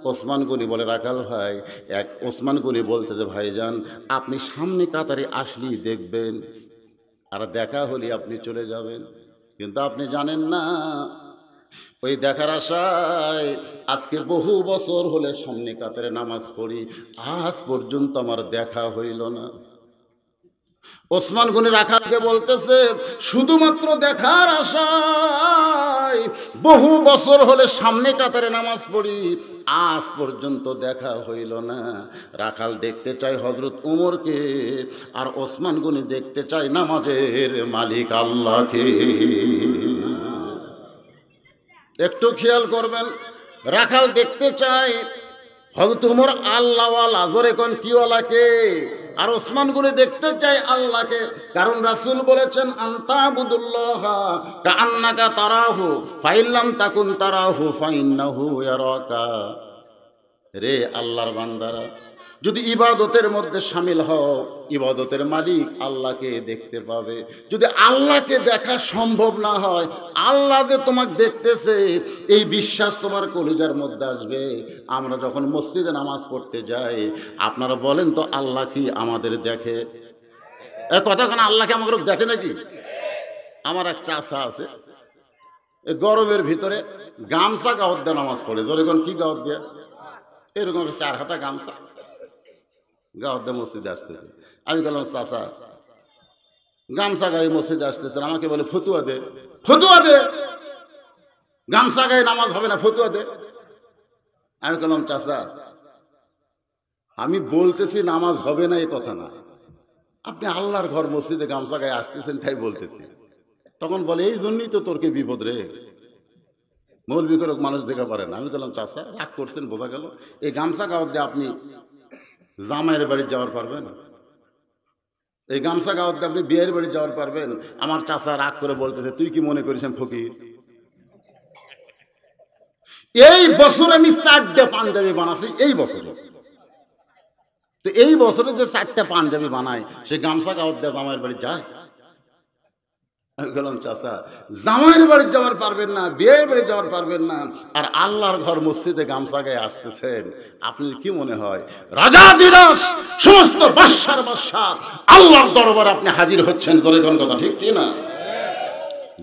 ওসমান গনি বলে রাখাল ভাই, এক ওসমান গনি বলতেছে ভাইজান আপনি সামনে কাতারে আসলেই দেখবেন, আর দেখা হলে আপনি চলে যাবেন, কিন্তু আপনি জানেন না ওই দেখার আশায় আজকে বহু বছর হলে সামনে কাতারে নামাজ পড়ি, আজ পর্যন্ত আমার দেখা হইল না। ওসমান গনি রাখালকে বলতেছে শুধুমাত্র দেখার আশায় বহু বছর হলে সামনে কাতারে নামাজ পড়ি, আজ পর্যন্ত দেখা হইল না। রাখাল দেখতে চাই হযরত ওমরকে, আর ওসমান গনি দেখতে চাই নামাজের মালিক আল্লাহকে। একটু খেয়াল করবেন, রাখাল দেখতে চাই হযরত ওমর আল্লাহওয়ালা, জোরে কোন কিওয়ালাকে, আর ওসমান গনি দেখতে চাই আল্লাহকে। কারণ রাসূল বলেছেন আনতাবুদুল্লাহ কাআন্নাকা তারাহু ফাইল্লাম তাকুন তারাহু ফাইন্নাহু ইয়ারাকা। রে আল্লাহর বান্দারা, যদি ইবাদতের মধ্যে শামিল হও, ইবাদতের মালিক আল্লাহকে দেখতে পাবে। যদি আল্লাহকে দেখা সম্ভব না হয়, আল্লাহ যে তোমাকে দেখতেছে এই বিশ্বাস তোমার কলিজার মধ্যে আসবে। আমরা যখন মসজিদে নামাজ পড়তে যাই, আপনারা বলেন তো আল্লাহ কি আমাদের দেখে? এ কতক্ষণ আল্লাহকে আমাকে দেখে নাকি? আমার এক চাচা আছে, এই গরমের ভিতরে গামছা গাওয়ার দিয়ে নামাজ পড়ে। যখন কি গাওয়ার দিয়ে, এরকম চার হাতা গামছা গাওয়ার মসজিদে আসতেছে। আমি বললাম চাচা গামছা গায়ে মসজিদে আসতেছেন, আমাকে বলে ফতুয়া দে, ফতুয়া দে, গামছা গায়ে নামাজ হবে না, ফতুয়া দে। আমি বললাম চাচা আমি বলতেছি নামাজ হবে না এই কথা না, আপনি আল্লাহর ঘর মসজিদে গামছা গায়ে আসতেছেন তাই বলতেছি। তখন বলে এই জন্যই তো তোরকে বিপদ রে, মৌলবি করে মানুষ দেখা পারে না। আমি বললাম চাচা রাগ করছেন, বোঝা গেল এই গামছা গাওয়ার দিয়ে আপনি জামাইয়ের বাড়ি যাওয়ার পারবেন, এই গামছা গাওয়াতে আপনি বিয়ের বাড়ি যাওয়ার পারবেন। আমার চাচা রাগ করে বলতেছে তুই কি মনে করিস আমি ফকির? এই বছর আমি 4টা পাঞ্জাবি বানাচ্ছি, এই বছরে তো এই বছরে যে 4টা পাঞ্জাবি বানায় সে গামছা গাওয়াতে জামাইয়ের বাড়ি যায়? আমি বললাম চাচা জামাইয়ের বাড়ি যাওয়ার পারবেন না, বিয়ের বাড়ি যাওয়ার পারবেন না, আর আল্লাহর ঘর মসজিদে গামছা গায়ে আসতেছেন। আপনার কি মনে হয় রাজা দিরাজ সমস্ত বাদশার বাদশা আল্লাহর দরবারে আপনি হাজির হচ্ছেন? জোরে কোন কথা ঠিক কি না?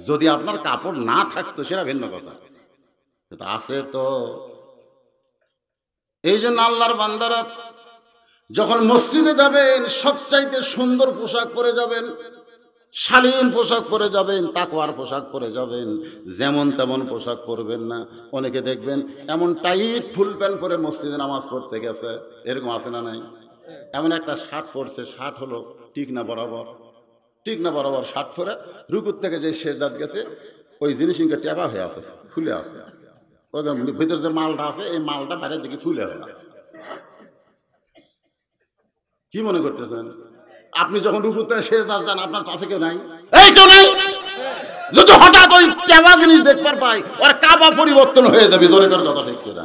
যদি আপনার কাপড় না থাকতো সেটা ভিন্ন কথা, সেটা আছে তো। এই জন্য আল্লাহর বান্দারা যখন মসজিদে যাবেন সবচাইতে সুন্দর পোশাক পরে যাবেন, শালীন পোশাক পরে যাবেন, তাকওয়ার পোশাক পরে যাবেন, যেমন তেমন পোশাক পরবেন না। অনেকে দেখবেন এমন টাইট ফুল প্যান্ট পরে মসজিদে নামাজ পড়তে গেছে, এরকম আছে না নাই? এমন একটা শার্ট পরছে, শার্ট হলো ঠিক না বরাবর, ঠিক না বরাবর শার্ট পরে রুকুর থেকে যে সেজদাত গেছে ওই জিনিসটা টেপা হয়ে আছে, ফুলে আছে। ওই ভিতরে যে মালটা আছে এই মালটা বাইরের দিকে ফুলে আছে। কি মনে করতেছেন? আপনি যখন রুকুর থেকে সেজদাত যান আপনার কাছে কেউ নাই, এই কেউ নাই, যদি হঠাৎ ওই কাবা জিনিস দেখবার পাই ওর কাবা পরিবর্তন হয়ে যাবে। জোরে কোন কথা ঠিক না?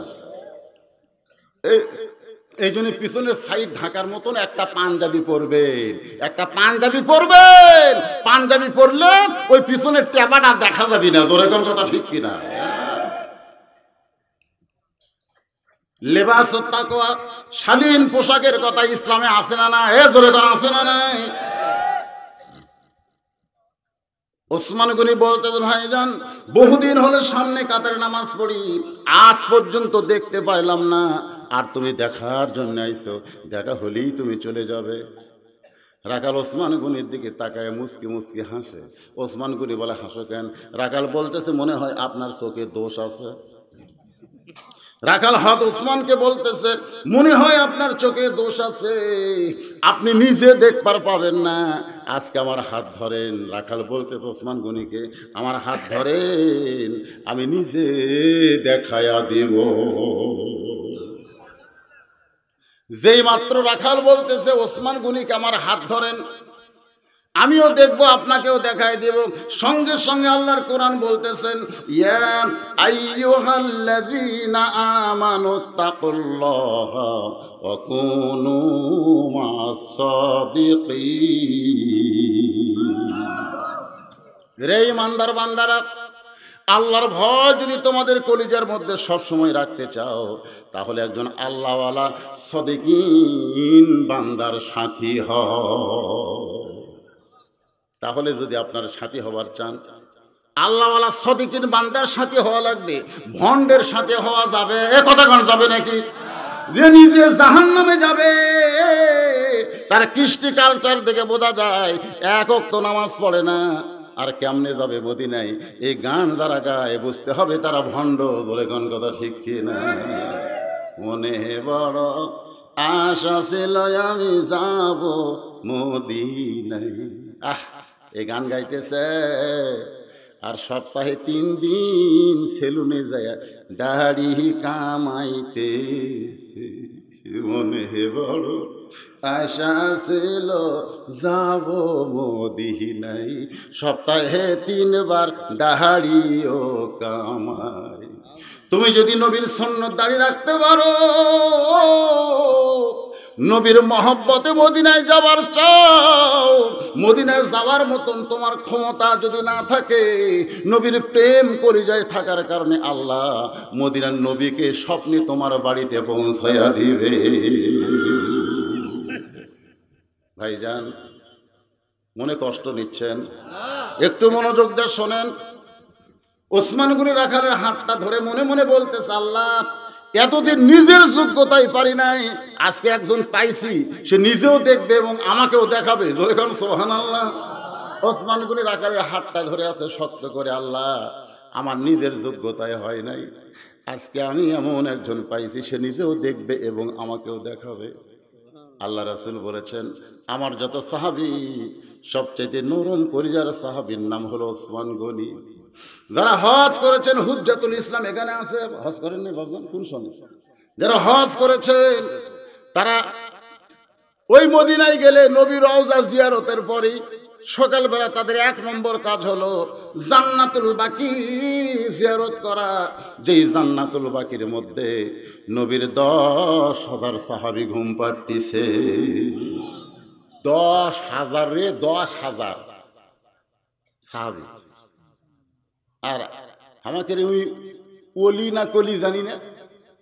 এই জন্য পিছনের সাইড ঢাকার মতন একটা পাঞ্জাবি পরবেন, একটা পাঞ্জাবি পরবেন। পাঞ্জাবি পরলে ওই পিছনের টেবাটা দেখা যাবে না। জোরে কোন কথা ঠিক কিনা? লেবাস তাকওয়া, শালীন পোশাকের কথা ইসলামে আছে না না? এ জোরে কোন আছে না নাই? ওসমান গনি বলতে ভাইজান বহুদিন হলে সামনে কাতারে নামাজ পড়ি, আজ পর্যন্ত দেখতে পাইলাম না, আর তুমি দেখার জন্য আইছো, দেখা হলেই তুমি চলে যাবে। রাখাল ওসমান গনির দিকে তাকায় মুচকি মুচকি হাসে। ওসমান গনি বলে হাসো কেন? রাখাল বলতেছে মনে হয় আপনার চোখে দোষ আছে। রাখাল হযরত ওসমানকে বলতেছে মনে হয় আপনার চোখে দোষ আছে, আপনি নিজে দেখবার পাবেন না, আজকে আমার হাত ধরেন। রাখাল বলতেছে ওসমান গনিকে আমার হাত ধরেন, আমি নিজে দেখায়া দেব। যেই মাত্র রাখাল বলতেছে ওসমান গনিকে আমার হাত ধরেন, আমিও দেখব আপনাকেও দেখায় দেব। সঙ্গে সঙ্গে আল্লাহর কোরআন বলতেছেন ইয়া আইয়ুহাল্লাযীনা আমানুত্তাকুল্লাহা ওয়া কুনু মা'আস সাদিকিন। রে ইমানদার বান্দারা, আল্লাহর ভয় যদি তোমাদের কলিজার মধ্যে সবসময় রাখতে চাও তাহলে একজন আল্লাহওয়ালা সাদিকিন বান্দার সাথী হও। তাহলে যদি আপনার সাথী হওয়ার চান, আল্লাহওয়ালা সাদিকিন বান্দার সাথী হওয়া লাগবে। ভন্ডের সাথে হওয়া যাবে এ কথা কোন যাবে নাকি? যে নিজে জাহান্নামে যাবে তার কৃষ্টি কালচার দেখে বোঝা যায় এক ওয়াক্ত নামাজ পড়ে না, আর কেমনে যাবে মদিনায়। এই গান যারা গায় বুঝতে হবে তারা ভণ্ড। বলে কোন কথা ঠিক কি না? মনে বড় আশা ছিল আমি যাব মদিনায়। আহ, এই গান গাইতেছে আর সপ্তাহে 3 দিন সেলুনে যায় দাড়ি কামাইতেছে। মনে বড় আশা ছিল যাব মদিনায়, সপ্তাহে 3 বার দাড়িও কামাই। তুমি যদি নবীর সুন্নত দাড়ি রাখতে পারো, নবীর মহব্বতে মদিনায় যাওয়ার চাও, মদিনায় যাওয়ার মতন তোমার ক্ষমতা যদি না থাকে, নবীর প্রেম করে যায় থাকার কারণে আল্লাহ মদিনার নবীকে স্বপ্নে তোমার বাড়িতে পৌঁছাইয়া দিবে। ভাইজান, মনে কষ্ট নিচ্ছেন? একটু মনোযোগ দিয়ে শোনেন। ওসমান গনি রাখালের হাতটা ধরে মনে মনে বলতেছে আল্লাহ এতদিন নিজের যোগ্যতাই পারি নাই, আজকে একজন পাইছি সে নিজেও দেখবে এবং আমাকেও দেখাবে। ধরে কারণ সুবহানাল্লাহ। ওসমান গনি রাখালের হাতটা ধরে আছে শক্ত করে, আল্লাহ আমার নিজের যোগ্যতায় হয় নাই, আজকে আমি এমন একজন পাইছি সে নিজেও দেখবে এবং আমাকেও দেখাবে। আল্লাহ রাসূল বলেছেন আমার যত সাহাবী সবচেয়ে নরম কলিজার সাহাবীর নাম হলো ওসমান গনি। যারা হজ করেছেন, হুজ্জাতুল ইসলাম এখানে আছে, হজ করেননি বাবজান কোন সনে? যারা হজ করেছেন তারা ওই মদিনায় গেলে নবী রওজা জিয়ারতের পরেই সকালবেলা তাদের 1 নম্বর কাজ হলো জান্নাতুল বাকি জিয়ারত করা, যেই জান্নাতুল বাকির মধ্যে নবীর 10,000 সাহাবী ঘুম পাড়তিছে। 10,000 10,000 সাহাবী। আর আমাকে ওই অলি না কলি জানি না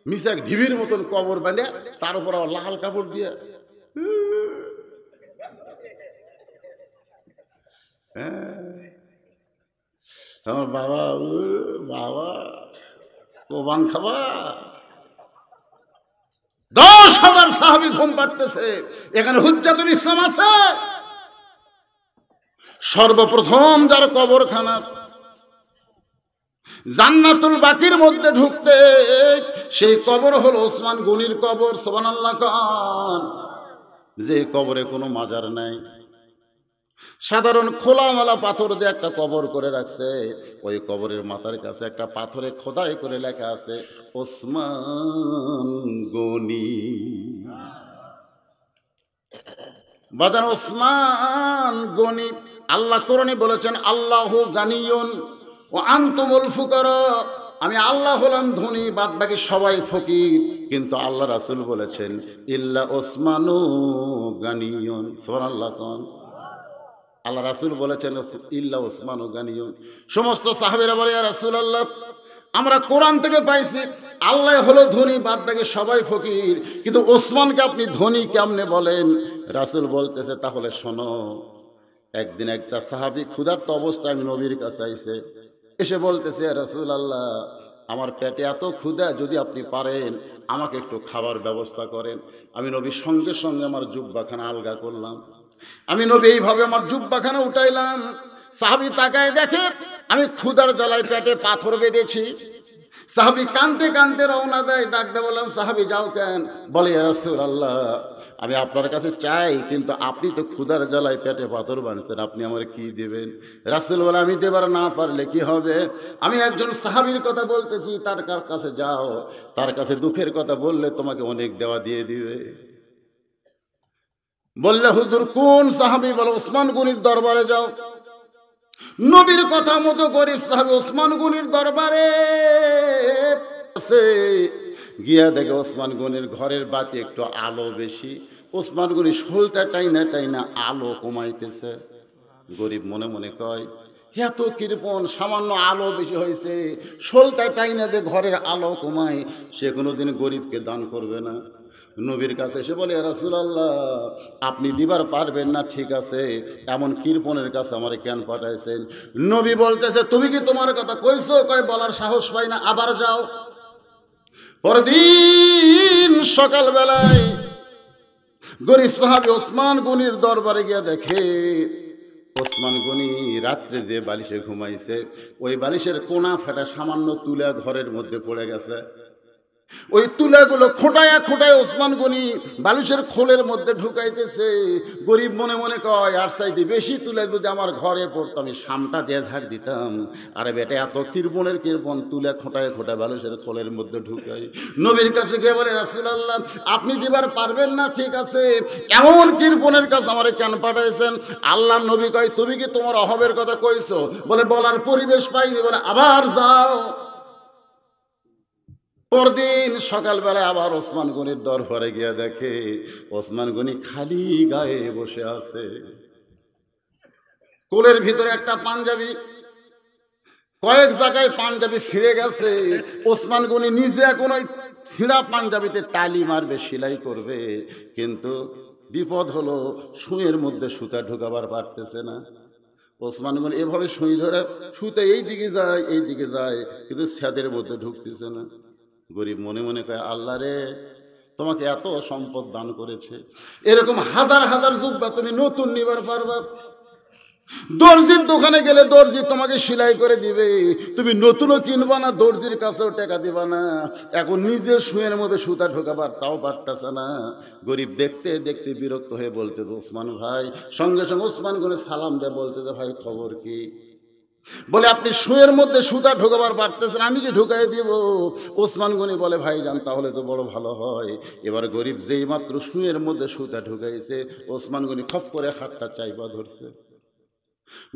মিশাক ঢিবির মতন কবর বাঁধে, তার উপর লাল কাপড় দিয়ে, আমার বাবা বাবা কোবান খাবা। 10,000 সাহাবী ঘুম পাড়তেছে, এখানে হুজ্জাতুল ইসলাম আছে। সর্বপ্রথম যার কবরখানা জান্নাতুল বাকির মধ্যে ঢুকতে সেই কবর হলো ওসমান গনির কবর। সুবহানাল্লাহ খান, যে কবরে কোনো মাজার নাই, সাধারণ খোলামেলা পাথর দিয়ে একটা কবর করে রাখছে। ওই কবরের মাথার কাছে একটা পাথরে খোদাই করে লেখা আছে ওসমান গনি। বাদান ওসমান গনি। আল্লাহ কোরআনে বলেছেন আল্লাহু গানিয়ুন ও আনতুমুল ফুকারা। আমি আল্লাহ হলাম ধনী, বাদ বাকি সবাই ফকির। কিন্তু আল্লাহ রাসূল বলেছেন ইল্লা ওসমানু গানিয়ুন। সুবহানাল্লাহ খান। আল্লাহ রাসূল বলেছেন ইল্লা ওসমানু গানিয়ুন। সমস্ত সাহাবীরা বলে ইয়া রাসূলুল্লাহ আমরা কোরআন থেকে পাইছি আল্লাহ হলো ধনী, বাদ বাকি সবাই ফকির, কিন্তু ওসমানকে আপনি ধনী কেমনে বলেন? রাসূল বলতেছে তাহলে শোনো, একদিন একটা সাহাবী ক্ষুধার্ত অবস্থায় আমি নবীর কাছে আইছে, এসে বলতেছে ইয়া রাসূলুল্লাহ আমার পেটে এত ক্ষুধা, যদি আপনি পারেন আমাকে একটু খাবার ব্যবস্থা করেন। আমি নবীর সঙ্গে সঙ্গে আমার জুব্বাখানা আলগা করলাম, আমি নবী এইভাবে আমার জুব্বাখানা উঠাইলাম। সাহাবী তাকায় দেখে আমি ক্ষুধার জ্বালায় পেটে পাথর বেঁধেছি। সাহাবী কাঁদতে কাঁদতে রওনা দেয়, ডাকতে বললাম সাহাবী যাও কেন? বলে ইয়া রাসূলুল্লাহ আমি আপনার কাছে চাই, কিন্তু আপনি তো ক্ষুধার জ্বালায় পেটে পাথর বাঁধছেন, আপনি আমার কি দেবেন? রাসূল বলে আমি দেবার না পারলে কি হবে? আমি একজন সাহাবীর কথা বলতেছি, তার কাছে যাও, তার কাছে দুঃখের কথা বললে তোমাকে অনেক দেওয়া দিয়ে দিবে। বললে হুজুর কোন সাহাবী? বলে ওসমান গনির দরবারে যাও। নবীর কথা মতো গরিব সাহাবী ওসমান গনির দরবারে গিয়া দেখে ওসমান গনির ঘরের বাতি একটু আলো বেশি। ওসমান গনি শোলটা টাইনা টাইনা আলো কমাইতেছে। গরিব মনে মনে কয় এত কৃপণ, সামান্য আলো বেশি হয়েছে, শোলটা টাইনা যে ঘরের আলো কমায় সে কোনোদিন গরিবকে দান করবে না। নবীর কাছে এসে বলে, রাসূলুল্লাহ আপনি দিবার পারবেন না, ঠিক আছে, এমন কৃপণের কাছে আমার কেন পাঠাইছেন? নবী বলতেছে, তুমি কি তোমার কথা কইছো? কয় বলার সাহস পাই না, আবার যাও। পরদিন সকালবেলায় গরিব সাহাবী ওসমান গনির দরবারে গিয়ে দেখে ওসমান গনি রাত্রে যে বালিশে ঘুমাইছে ওই বালিশের কোনা ফাটা সামান্য তুলা ঘরের মধ্যে পড়ে গেছে। ওই তুলাগুলো খোঁটায়া খোঁটায় ওসমান গনি বালিশের খোলের মধ্যে ঢুকাইতেছে। গরিব মনে মনে কয়, আর চাইতে বেশি তুলে যদি আমার ঘরে পড়তো আমি শামটা দিয়ে ঝাড় দিতাম। আরে বেটা, এত কৃপণের কৃপণ, তুলে খোঁটায় খোঁটায় বালিশের খোলের মধ্যে ঢুকাই। নবীর কাছে গিয়ে বলে, রাসূলুল্লাহ আপনি দিবার পারবেন না, ঠিক আছে, এমন কৃপণের কাছে আমার কেন পাঠাইছেন? আল্লাহর নবী কয়, তুমি কি তোমার অভাবের কথা কইছো? বলে বলার পরিবেশ পাইনি। বলে আবার যাও। পরদিন সকালবেলায় আবার ওসমান গনির দরবারে গিয়ে দেখে ওসমান গনি খালি গায়ে বসে আছে। কোলের ভিতরে একটা পাঞ্জাবি, কয়েক জায়গায় পাঞ্জাবি ছিঁড়ে গেছে। ওসমান গনি নিজে এখন ওই ছিঁড়া পাঞ্জাবিতে তালি মারবে, সেলাই করবে, কিন্তু বিপদ হলো শুঁয়ের মধ্যে সুতা ঢুকাবার পারতেছে না। ওসমান গনি এভাবে শুঁই ধরে সুতা এই দিকে যায় কিন্তু ছাদের মধ্যে ঢুকতেছে না। গরিব মনে মনে কয়, আল্লাহ রে তোমাকে এত সম্পদ দান করেছে, এরকম হাজার হাজার জুব্বা তুমি নতুন নিবার পারবা, দর্জির দোকানে গেলে দর্জি তোমাকে সেলাই করে দিবে, তুমি নতুনও কিনবা না, দর্জির কাছেও টাকা দিবা না, এখন নিজে শুয়ের মধ্যে সুতা ঢোকাবার তাও পারতেছে না। গরিব দেখতে দেখতে বিরক্ত হয়ে বলতে ওসমান ভাই, সঙ্গে সঙ্গে ওসমান গনি সালাম দিয়ে বলতে ভাই খবর কি? বলে আপনি শুয়ের মধ্যে সুতা ঢোকাবার পারতেছেন, আমি কি ঢুকাই দিব? ওসমান গনি বলে ভাই যান, তাহলে তো বড় ভালো হয়। এবার গরিব যেই মাত্র শুয়ের মধ্যে সুতা ঢুকাইছে ওসমান গনি খপ করে হাতটা চাইবা ধরছে।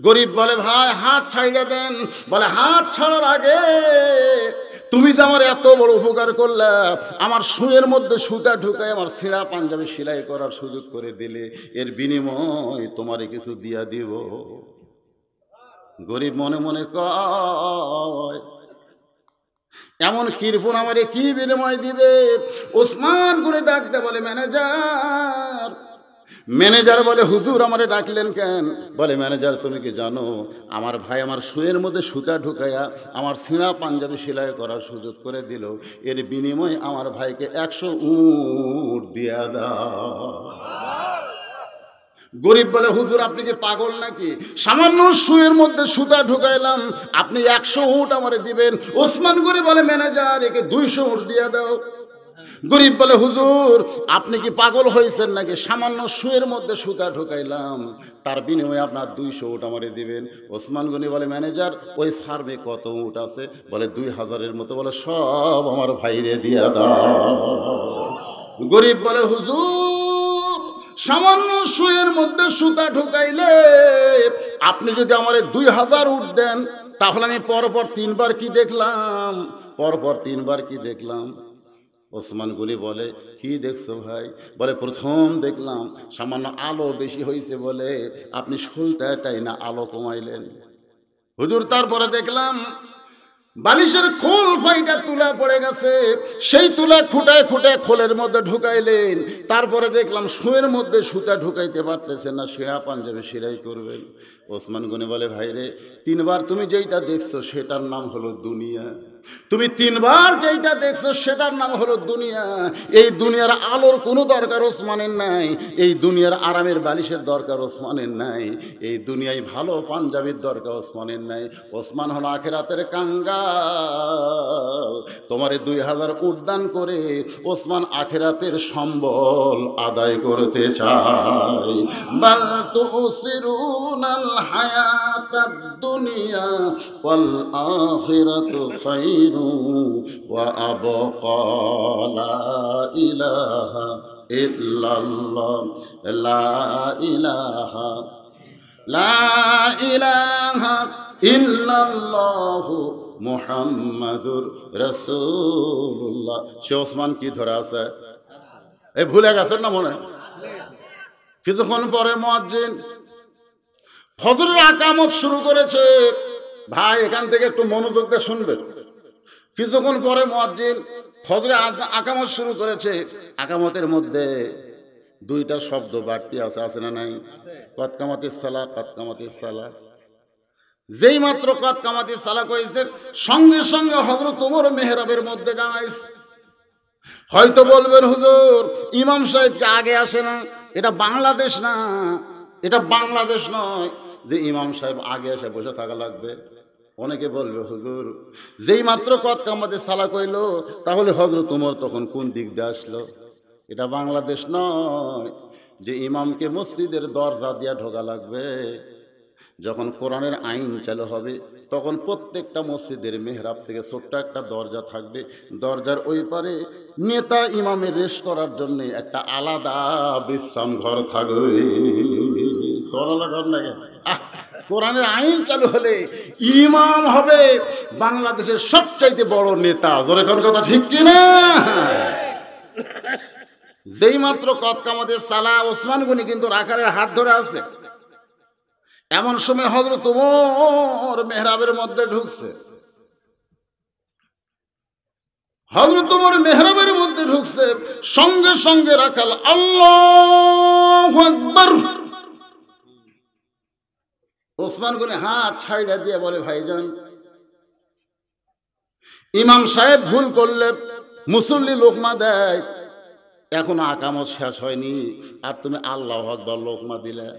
গরিব বলে ভাই হাত ছাইড়া দেন। বলে হাত ছাড়ার আগে তুমি যে আমার এত বড় উপকার করলে, আমার শুয়ের মধ্যে সুতা ঢুকায় আমার ছেঁড়া পাঞ্জাবি সেলাই করার সুযোগ করে দিলে, এর বিনিময় তোমারে কিছু দিয়া দিব। গরিব মনে মনে কয় এমন কৃপণ আমারে কি বিনিময় দিবে? ওসমান গনি ডাকতে বলে ম্যানেজার। ম্যানেজার বলে হুজুর আমারে ডাকলেন কেন? বলে ম্যানেজার তুমি কি জানো আমার ভাই আমার শুয়ের মধ্যে সুতা ঢুকাইয়া আমার ছিঁড়া পাঞ্জাবি সেলাই করার সুযোগ করে দিল, এর বিনিময়ে আমার ভাইকে 100 উট দিয়া দাও। গরিব বলে হুজুর আপনি কি পাগল নাকি? সামান্য শুয়ের মধ্যে সুতা ঢুকাইলাম, আপনি 100 উট আমারে দিবেন? ওসমান গনি বলে ম্যানেজার একে 200 উট দিয়ে দাও। গরিব বলে হুজুর আপনি কি পাগল হয়েছেন নাকি? সামান্য শুয়ের মধ্যে সুতা ঢুকাইলাম, তার বিনিময়ে আপনার 200 উট আমারে দিবেন? ওসমান গনি বলে ম্যানেজার ওই ফার্মে কত উট আছে? বলে 2000-এর মতো। বলে সব আমার ভাইরে দিয়া দাও। গরিব বলে হুজুর সামান্য শুয়ের মধ্যে সুতা ঢুকাইলে আপনি যদি আমার 2000 উট দেন, তাহলে আমি পরপর তিনবার কি দেখলাম? ওসমান গনি বলে কি দেখছো ভাই? বলে প্রথম দেখলাম সামান্য আলো বেশি হয়েছে বলে আপনি শোলটাই না আলো কমাইলেন হুজুর। তারপরে দেখলাম বালিশের খোল ফাইটা তুলা পড়ে গেছে, সেই তুলা খুঁটায় খুঁটায় খোলের মধ্যে ঢুকাইলেন। তারপরে দেখলাম শুয়ের মধ্যে সুতা ঢুকাইতে পারতেছেন না, সেরা পাঞ্জাবি সেলাই করবেন। ওসমান গনি বলে ভাইরে তিনবার তুমি যেইটা দেখছো সেটার নাম হলো দুনিয়া, তুমি তিনবার যেইটা দেখছো সেটার নাম হলো দুনিয়া। এই দুনিয়ার আলোর কোনো দরকার ওসমানের নাই, এই দুনিয়ার আরামের বালিশের দরকার ওসমানের নাই, এই দুনিয়ায় ভালো পাঞ্জাবির দরকার ওসমানের নাই। ওসমান হলো আখিরাতের কাঙ্গাল। তোমারে 2000 উট দান করে ওসমান আখিরাতের সম্বল আদায় করতে চায়। বাল তুসিরুনাল হায়াতাদ দুনিয়া ওয়াল আখিরাতু খায়র وأبقى لا إله إلا الله لا إله إلا الله محمد رسول الله شيخ عثمان की धरा से ए भूलेगा सर ना मने कितुक्षण परे मुअज्जिन ফজরের আকামত শুরু করেছে ভাই এখান থেকে একটু মনোযোগ দিয়ে শুনবেন কিছুক্ষণ পরে মুয়াজ্জিন ফজরের আকামত শুরু করেছে আকামতের মধ্যে দুইটা শব্দ বাড়তি আছে আছে না নাই কত কামাতিস সালাত যেই মাত্র কত কামাতিস সালাত কইছে সঙ্গে সঙ্গে হযরত ওমর মেহরাবের মধ্যে দাঁড়াইস হয়তো বলবেন হুজুর ইমাম সাহেব কি আগে আসে না এটা বাংলাদেশ না এটা বাংলাদেশ নয় যে ইমাম সাহেব আগে এসে বসে থাকা লাগবে অনেকে বলবে হুজুর যেই মাত্র কত কামাতিস সালাত কইলো তাহলে হযরত ওমর তখন কোন দিক দিয়ে আসলো এটা বাংলাদেশ নয় যে ইমামকে মসজিদের দরজা দিয়ে ঢোকা লাগবে যখন কোরআনের আইন চালু হবে তখন প্রত্যেকটা মসজিদের মেহরাব থেকে ছোট্ট একটা দরজা থাকবে দরজার ওই পারে নেতা ইমামের রেস্ট করার জন্য একটা আলাদা বিশ্রাম ঘর থাকবে সরলা ঘর লাগে কোরআনের আইন চালু হলে ইমাম হবে বাংলাদেশের সবচাইতে বড় নেতা জোরে কোন কথা ঠিক কি না যেই মাত্র কত কামাতিস সালাত ওসমান গনি কিন্তু রাখালের হাত ধরে আছে এমন সময় হযরত ওমর মেহরাবের মধ্যে ঢুকছে সঙ্গে সঙ্গে রাখাল আল্লাহু আকবার ওসমান গনি হাত ছাইড়া দিয়ে বলে ভাইজান ইমাম সাহেব ভুল করলে মুসল্লি লোকমা দেয় এখন আকামত শেষ হয়নি আর তুমি আল্লাহু আকবার লোকমা দিলে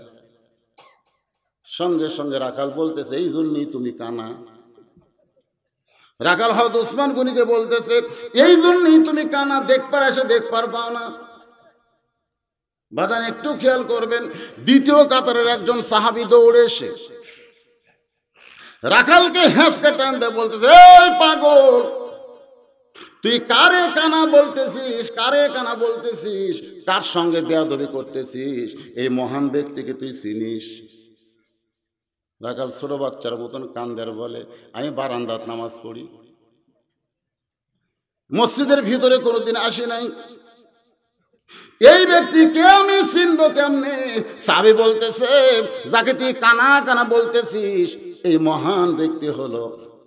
সঙ্গে সঙ্গে রাখাল বলতেছে এই জন্যই তুমি কানা রাখাল হযরত ওসমান গনিকে বলতেছে এই জন্যই তুমি কানা দেখবার এসে দেখবার পাও না বাদান একটু খেয়াল করবেন দ্বিতীয় কাতারের একজন সাহাবী দৌড়ে এসে রাখালকে হেসকে টান দিয়ে বলতেছে এই পাগল তুই কারে কানা বলতেছিস কার সঙ্গে বেয়াদবি করতেছিস এই মহান ব্যক্তিকে তুই চিনিস রাখাল ছোট বাচ্চার মতন কান্দার বলে আমি বারান্দাত নামাজ পড়ি মসজিদের ভিতরে কোনোদিন আসি নাই এই ব্যক্তিকে আমি চিনব কেমনে সাহাবী বলতেছে যাকে তুই কানা কানা বলতেছিস এই মহান ব্যক্তি হলো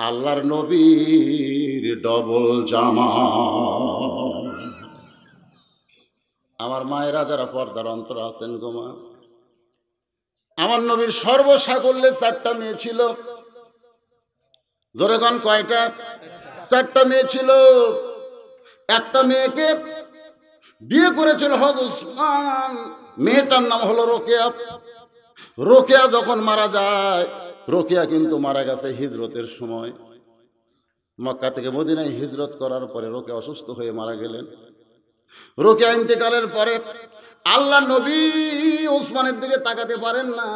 আল্লাহর নবীর ডবল জামা আমার মায়েরা যারা পর্দার অন্তর আছেন গোমা আমার নবীর সর্বসাকল্যে চারটা মেয়ে ছিল জোরে কোন কয়টা চারটা মেয়ে ছিল একটা মেয়েকে বিয়ে করেছিল হযরত ওসমান মেয়েটার নাম হলো রোকেয়া রোকেয়া যখন মারা যায় রোকেয়া কিন্তু মারা গেছে হিজরতের সময় মক্কা থেকে মদিনায় হিজরত করার পরে রোকেয়া অসুস্থ হয়ে মারা গেলেন রোকেয়া ইন্তেকালের পরে আল্লাহ নবী ওসমানের দিকে তাকাতে পারেন না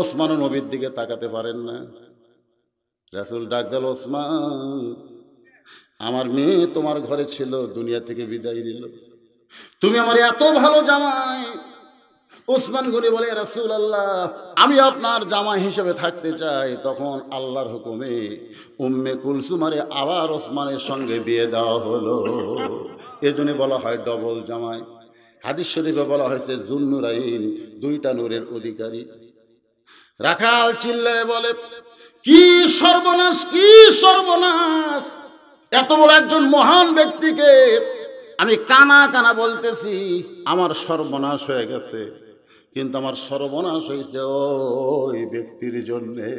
ওসমানও নবীর দিকে তাকাতে পারেন না রাসূল ডাক দিল ওসমান আমার মেয়ে তোমার ঘরে ছিল দুনিয়া থেকে বিদায় নিল তুমি আমার এত ভালো জামাই ওসমান গনি বলে রাসূলুল্লাহ আমি আপনার জামাই হিসেবে থাকতে চাই তখন আল্লাহর হুকুমে উম্মে কুলসুমারে আবার ওসমানের সঙ্গে বিয়ে দেওয়া হলো এজন্য বলা হয় ডবল জামাই হাদিস শরীফে বলা হয়েছে জুন্নুরাইন দুইটা নূরের অধিকারী রাখাল চিল্লায় বলে কি সর্বনাশ এত বড় একজন মহান ব্যক্তিকে আমি কানা কানা বলতেছি আমার সর্বনাশ হয়ে গেছে কিন্তু আমার সর্বনাশ হয়েছে ওই ব্যক্তির জন্যে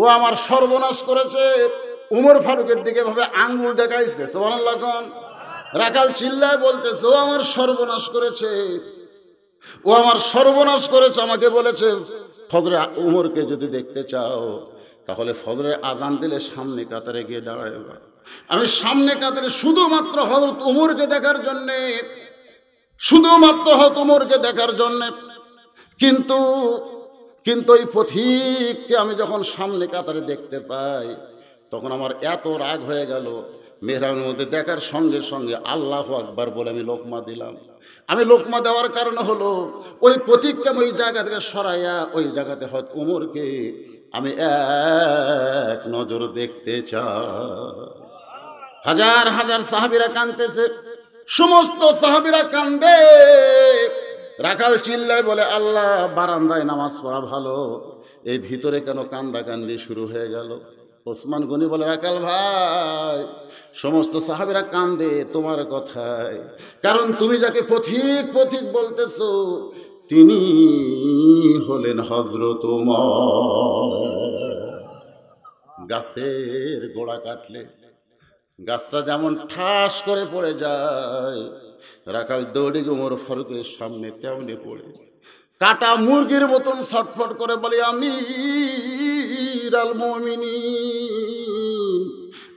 ও আমার সর্বনাশ করেছে উমর ফারুকের দিকে ভাবে আঙ্গুল দেখাইছে সুবহানাল্লাহ কোন রাখাল চিল্লায় বলতেছে ও আমার সর্বনাশ করেছে আমাকে বলেছে ফজরে ওমরকে যদি দেখতে চাও তাহলে ফজরে আযান দিলে সামনে কাতারে গিয়ে দাঁড়ায় আমি সামনে কাতারে শুধুমাত্র হযরত ওমরকে দেখার জন্যে কিন্তু ওই পথিককে আমি যখন সামনে কাতারে দেখতে পাই তখন আমার এত রাগ হয়ে গেল মেহরাবের মধ্যে দেখার সঙ্গে সঙ্গে আল্লাহু আকবার বলে আমি লোকমা দিলাম। আমি লোকমা দেওয়ার কারণ হলো ওই প্রতীককে ওই জায়গা থেকে সরাইয়া ওই জায়গাতে হযরত ওমরকে আমি এক নজর দেখতে চাই। হাজার হাজার সাহাবীরা কাঁদতেছে, সমস্ত সাহাবীরা কান্দে। রাখাল চিল্লায় বলে, আল্লাহ বারান্দায় নামাজ পড়া ভালো, এই ভিতরে কেন কান্দাকান্দি শুরু হয়ে গেল। ওসমান গনি বলে, রাখাল ভাই সমস্ত সাহাবীরা কান্দে তোমার কথায়, কারণ তুমি যাকে পথিক পথিক বলতেছ তিনি হলেন হযরত ওমর। গাছের গোড়া কাটলে গাছটা যেমন ঠাস করে পড়ে যায়, রাখাল দৌড়ে ওমর ফারুকের সামনে তেমনি পড়ে কাটা মুরগির মতন ছটফট করে বলে, আমির আল মুমিনিন,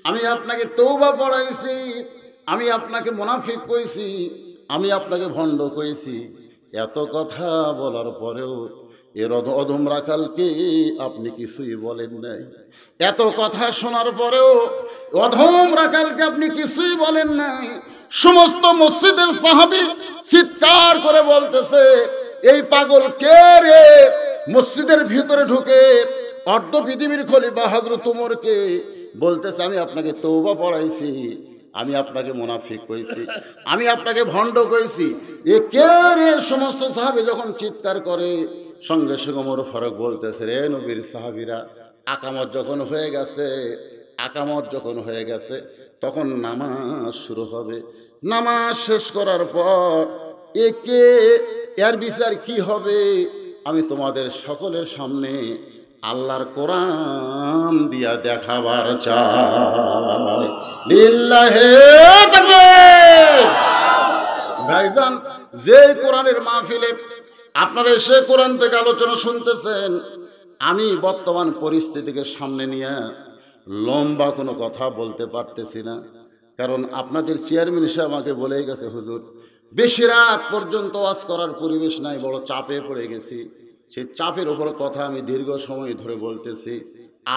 আমি আপনাকে তওবা পড়াইছি, আমি আপনাকে মুনাফিক কইছি, আমি আপনাকে ভণ্ড কইছি, এত কথা বলার পরেও এর অধম রাখালকে আপনি কিছুই বলেন নাই। এত কথা শোনার পরেও অধম রাখালকে আপনি কিছুই বলেন নাই। সমস্ত মসজিদের সাহাবী চিৎকার করে বলতেছে, এই পাগল কে রে মসজিদের ভিতরে ঢুকে অর্ধ পৃথিবীর খলিফা হযরত ওমরকে বলতেছে, আমি আপনাকে তওবা পড়াইছি, আমি আপনাকে মুনাফিক কইছি, আমি আপনাকে ভণ্ড কইছি, এ কে রে। সমস্ত সাহাবী যখন চিৎকার করে সঙ্গে সঙ্গে ওমর ফারুক বলতেছে, রে নবীর সাহাবীরা, আকামত যখন হয়ে গেছে, আকামত যখন হয়ে গেছে তখন নামাজ শুরু হবে, নামাজ শেষ করার পর একে এর বিচার কি হবে আমি তোমাদের সকলের সামনে আল্লাহর কোরআন দিয়া দেখাবার চাই। লিল্লাহি তাকবীর। ভাইজান, যে কোরআনের মাহফিলে আপনারা এসে কোরআন থেকে আলোচনা শুনতেছেন, আমি বর্তমান পরিস্থিতিকে সামনে নিয়ে লম্বা কোনো কথা বলতে পারতেছি না, কারণ আপনাদের চেয়ারম্যান সাহেব আমাকে বলেই গেছে, হুজুর বেশি রাত পর্যন্ত ওয়াজ করার পরিবেশ নাই, বড় চাপে পড়ে গেছি। সেই চাপের ওপর কথা আমি দীর্ঘ সময় ধরে বলতেছি,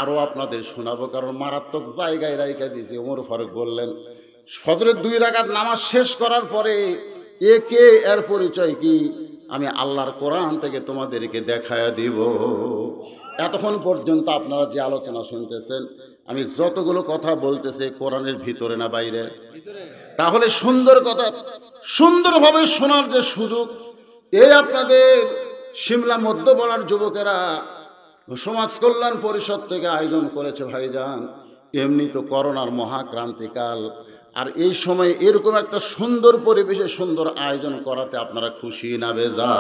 আরও আপনাদের শোনাবো, কারণ মারাত্মক জায়গায় রাইখা দিয়েছি। ওমর ফারুক বললেন, ফজরের 2 রাকাত নামাজ শেষ করার পরে একে এর পরিচয় কি আমি আল্লাহর কোরআন থেকে তোমাদেরকে দেখায়া দিব। এতক্ষণ পর্যন্ত আপনারা যে আলোচনা শুনতেছেন, আমি যতগুলো কথা বলতেছি কোরআনের ভিতরে না বাইরে, তাহলে সুন্দর কথা সুন্দরভাবে শোনার যে সুযোগ এই আপনাদের সিমলা মধ্যপাড়ার যুবকেরা সমাজ কল্যাণ পরিষদ থেকে আয়োজন করেছে। ভাইজান, এমনি তো করোনার মহাক্রান্তিকাল, আর এই সময়ে এরকম একটা সুন্দর পরিবেশে সুন্দর আয়োজন করাতে আপনারা খুশি না বেজার?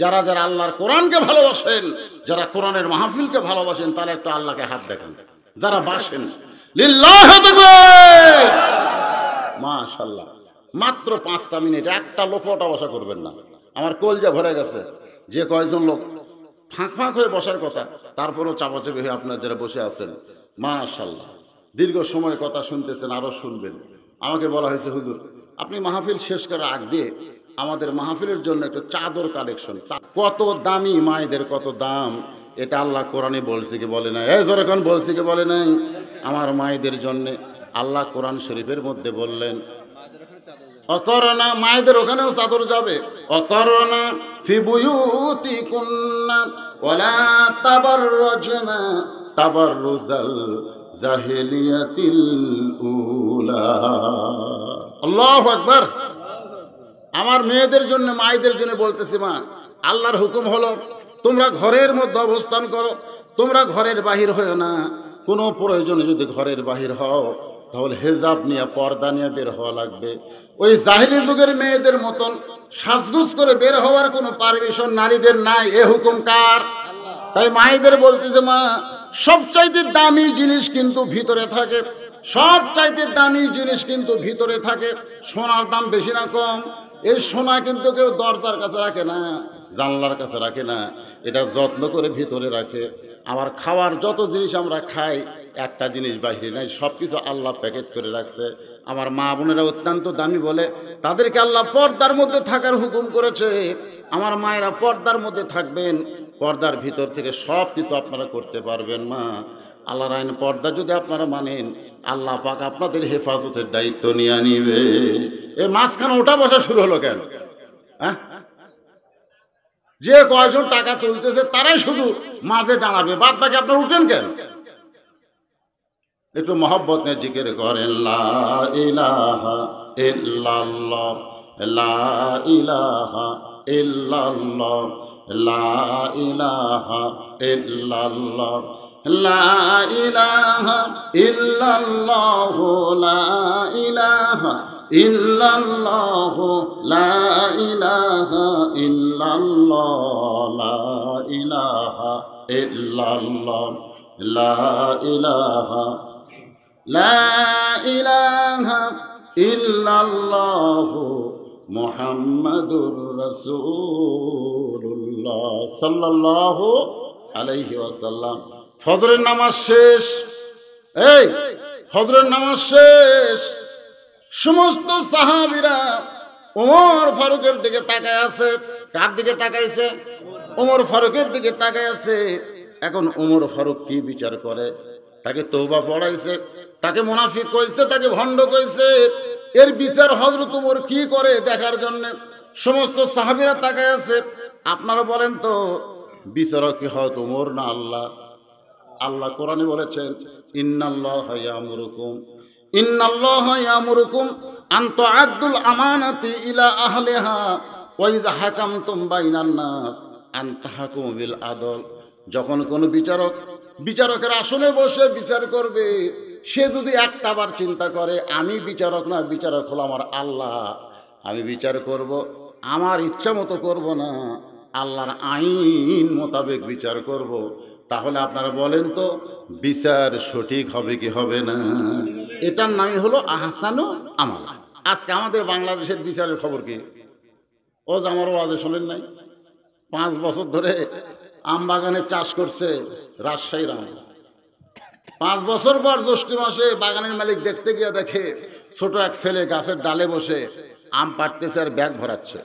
যারা যারা আল্লাহর কোরআনকে ভালোবাসেন, যারা কোরআনের মাহফিলকে ভালোবাসেন, তারা একটু আল্লাহকে হাত দেখান। যারা বাসেন, লিল্লাহি তাকবীর। মাশাআল্লাহ, মাত্র 5টা মিনিট, একটা লোকটা বসা করবেন না। আমার কলজা ভরে গেছে, যে কয়েকজন লোক ফাঁক ফাঁক হয়ে বসার কথা, তারপরেও চাপাচাপি হয়ে আপনার যারা বসে আছেন। মাশাআল্লাহ, দীর্ঘ সময় কথা শুনতেছেন, আরও শুনবেন। আমাকে বলা হয়েছে, হুজুর আপনি মাহফিল শেষ করার আগ দিয়ে আমাদের মাহফিলের জন্য একটা চাদর কালেকশন। কত দামি মায়েদের, কত দাম, এটা আল্লাহ কোরআনে বলছে কি বলে নাই? এই যখন বলছে কি বলে নাই? আমার মায়েদের জন্য আল্লাহ কোরআন শরীফের মধ্যে বললেন, অকরনা, মায়েদের ওখানেও চাদর যাবে, অকরনা ফি বুয়ুতিকুন্না ওয়ালা তাবাররুজনা তাবাররুজাল জাহিলিয়াতিল উলা। আল্লাহু আকবার। আমার মেয়েদের জন্য, মায়েদের জন্য বলতেছি, মা আল্লাহর হুকুম হলো তোমরা ঘরের মধ্যে অবস্থান করো, তোমরা ঘরের বাহির হও না। কোনো প্রয়োজনে যদি ঘরের বাহির হও তাহলে হেজাব নিয়ে, পর্দা নিয়ে বের হওয়া লাগবে। ওই জাহিলি যুগের মেয়েদের মতন সাজগুজ করে বের হওয়ার কোনো পারমিশন নারীদের নাই, এ হুকুম কার? তাই মায়েদের বলতেছে, মা সবচাইতে দামি জিনিস কিন্তু ভিতরে থাকে, সবচাইতে দামি জিনিস কিন্তু ভিতরে থাকে। সোনার দাম বেশি না কম? এই সোনা কিন্তু কেউ দরজার কাছে রাখে না, জানলার কাছে রাখে না, এটা যত্ন করে ভিতরে রাখে। আমার খাওয়ার যত জিনিস আমরা খাই, একটা জিনিস বাহিরে নাই, সব কিছু আল্লাহ প্যাকেট করে রাখছে। আমার মা বোনেরা অত্যন্ত দামি বলে তাদেরকে আল্লাহ পর্দার মধ্যে থাকার হুকুম করেছে। আমার মায়েরা পর্দার মধ্যে থাকবেন, পর্দার ভিতর থেকে সব কিছু আপনারা করতে পারবেন। মা আল্লাহর আইন পর্দা যদি আপনারা মানেন আল্লাহ পাক আপনাদের হেফাজতের দায়িত্ব নিয়ে নিবে। এই মাঝখানে ওটা বসা শুরু হলো কেন? হ্যাঁ, যে কয়জন টাকা তুলতেছে তারাই শুধু মাঝে দাঁড়াবে, বাদ বাকি আপনারা উঠেন কেন? একটু মহব্বত নিয়ে জিকির করেন, লা ইলাহা ইল্লাল্লাহ, লা ইলাহা ইল্লাল্লাহ, লা ইলাহা ইল্লাল্লাহ, লা ইলাহা ইল্লাল্লাহ, লা ইলাহা ইল্লাল্লাহ, লা ইলাহা ইল্লাল্লাহ, লা ইলাহা ইল্লাল্লাহ, লা ইলাহা, লা ইলাহা ইল্লাল্লাহ, মুহাম্মাদুর রাসূলুল্লাহ সাল্লাল্লাহু আলাইহি ওয়াসাল্লাম। ফজরের নামাজ শেষ, এই ফজরের নামাজ শেষ, সমস্ত সাহাবীরা ওমর ফারুকের দিকে তাকায় আছে। কার দিকে তাকাইছে? ওমর ফারুকের দিকে তাকায় আছে। এখন ওমর ফারুক কি বিচার করে? তাকে তওবা পড়াইছে, তাকে মুনাফিক কইছে, তাকে ভণ্ড কইছে, এর বিচার হযরত ওমর কি করে দেখার জন্য সমস্ত সাহাবীরা তাকায় আছে। আপনারা বলেন তো বিচারক কি হযরত ওমর না আল্লাহ? আল্লাহ কোরআনে বলেছেন, ইন্নাল্লাহা ইয়ামুরুকুম, ইন্নাল্লাহা ইয়ামুরুকুম আন তুআদ্দুল আমানাতি ইলা আহলিহা ওয়া ইযা হাকামতুম বাইনান নাস আন তাহকুমু বিল আদল। যখন কোনো বিচারকের আসনে বসে বিচার করবে, সে যদি একটা বার চিন্তা করে আমি বিচারক না, বিচারক হলো আমার আল্লাহ, আমি বিচার করব, আমার ইচ্ছা মতো করব না, আল্লাহর আইন মোতাবেক বিচার করব, তাহলে আপনারা বলেন তো বিচার সঠিক হবে কি হবে না? এটার নামই হলো আহসানু আমালা। আজকে আমাদের বাংলাদেশের বিচারের খবর কি? ও যে আমারও আজ শোনেন নাই, 5 বছর ধরে আমবাগানে চাষ করছে রাজশাহীর আম। 5 বছর পর জ্যৈষ্ঠ মাসে বাগানের মালিক দেখতে গিয়ে দেখে ছোট এক ছেলে গাছের ডালে বসে আম পাড়তেছে আর ব্যাগ ভরাচ্ছে।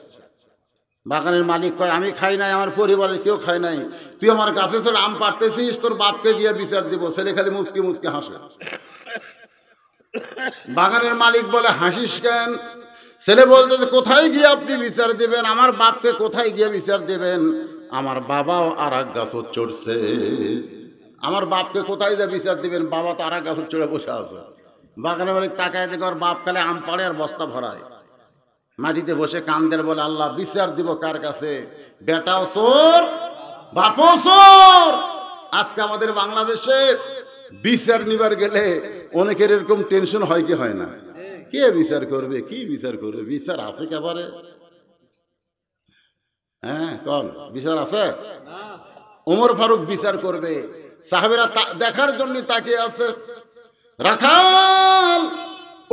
বাগানের মালিক কয়, আমি খাই নাই, আমার পরিবারের কেউ খাই নাই, তুই আমার গাছে ছেড়ে আম পাড়তেছিস, তোর বাপকে গিয়ে বিচার দিব। ছেলে খালি মুচকি মুচকি হাসে। বাগানের মালিক বলে, হাসিস কেন? ছেলে বলতে, কোথায় গিয়ে আপনি বিচার দেবেন? আমার বাপকে কোথায় গিয়ে বিচার দেবেন? আমার বাবাও আর এক গাছও চড়ছে। আমার বাপকে কোথায় যা বিচার দিবেন? বাবা তো আর এক গাছও চড়ে বসে আছে। বাগানের মালিক তাকায় দেখে ওর বাপ কালে আম পাড়ে আর বস্তা ভরায়, মাটিতে বসে কান্দের বলে, আল্লাহ বিচার দিব কার কাছে? বেটাও চোর, বাপও চোর। আজকে আমাদের বাংলাদেশে বিচার নিবার গেলে অনেকের এরকম টেনশন হয় কি হয় না? কে বিচার করবে, কি বিচার করবে? বিচার আছে কেবারে? হ্যাঁ, কোন বিচার আছে? ওমর ফারুক বিচার করবে, সাহাবীরা দেখার জন্য তাকিয়ে আছে। রাখাল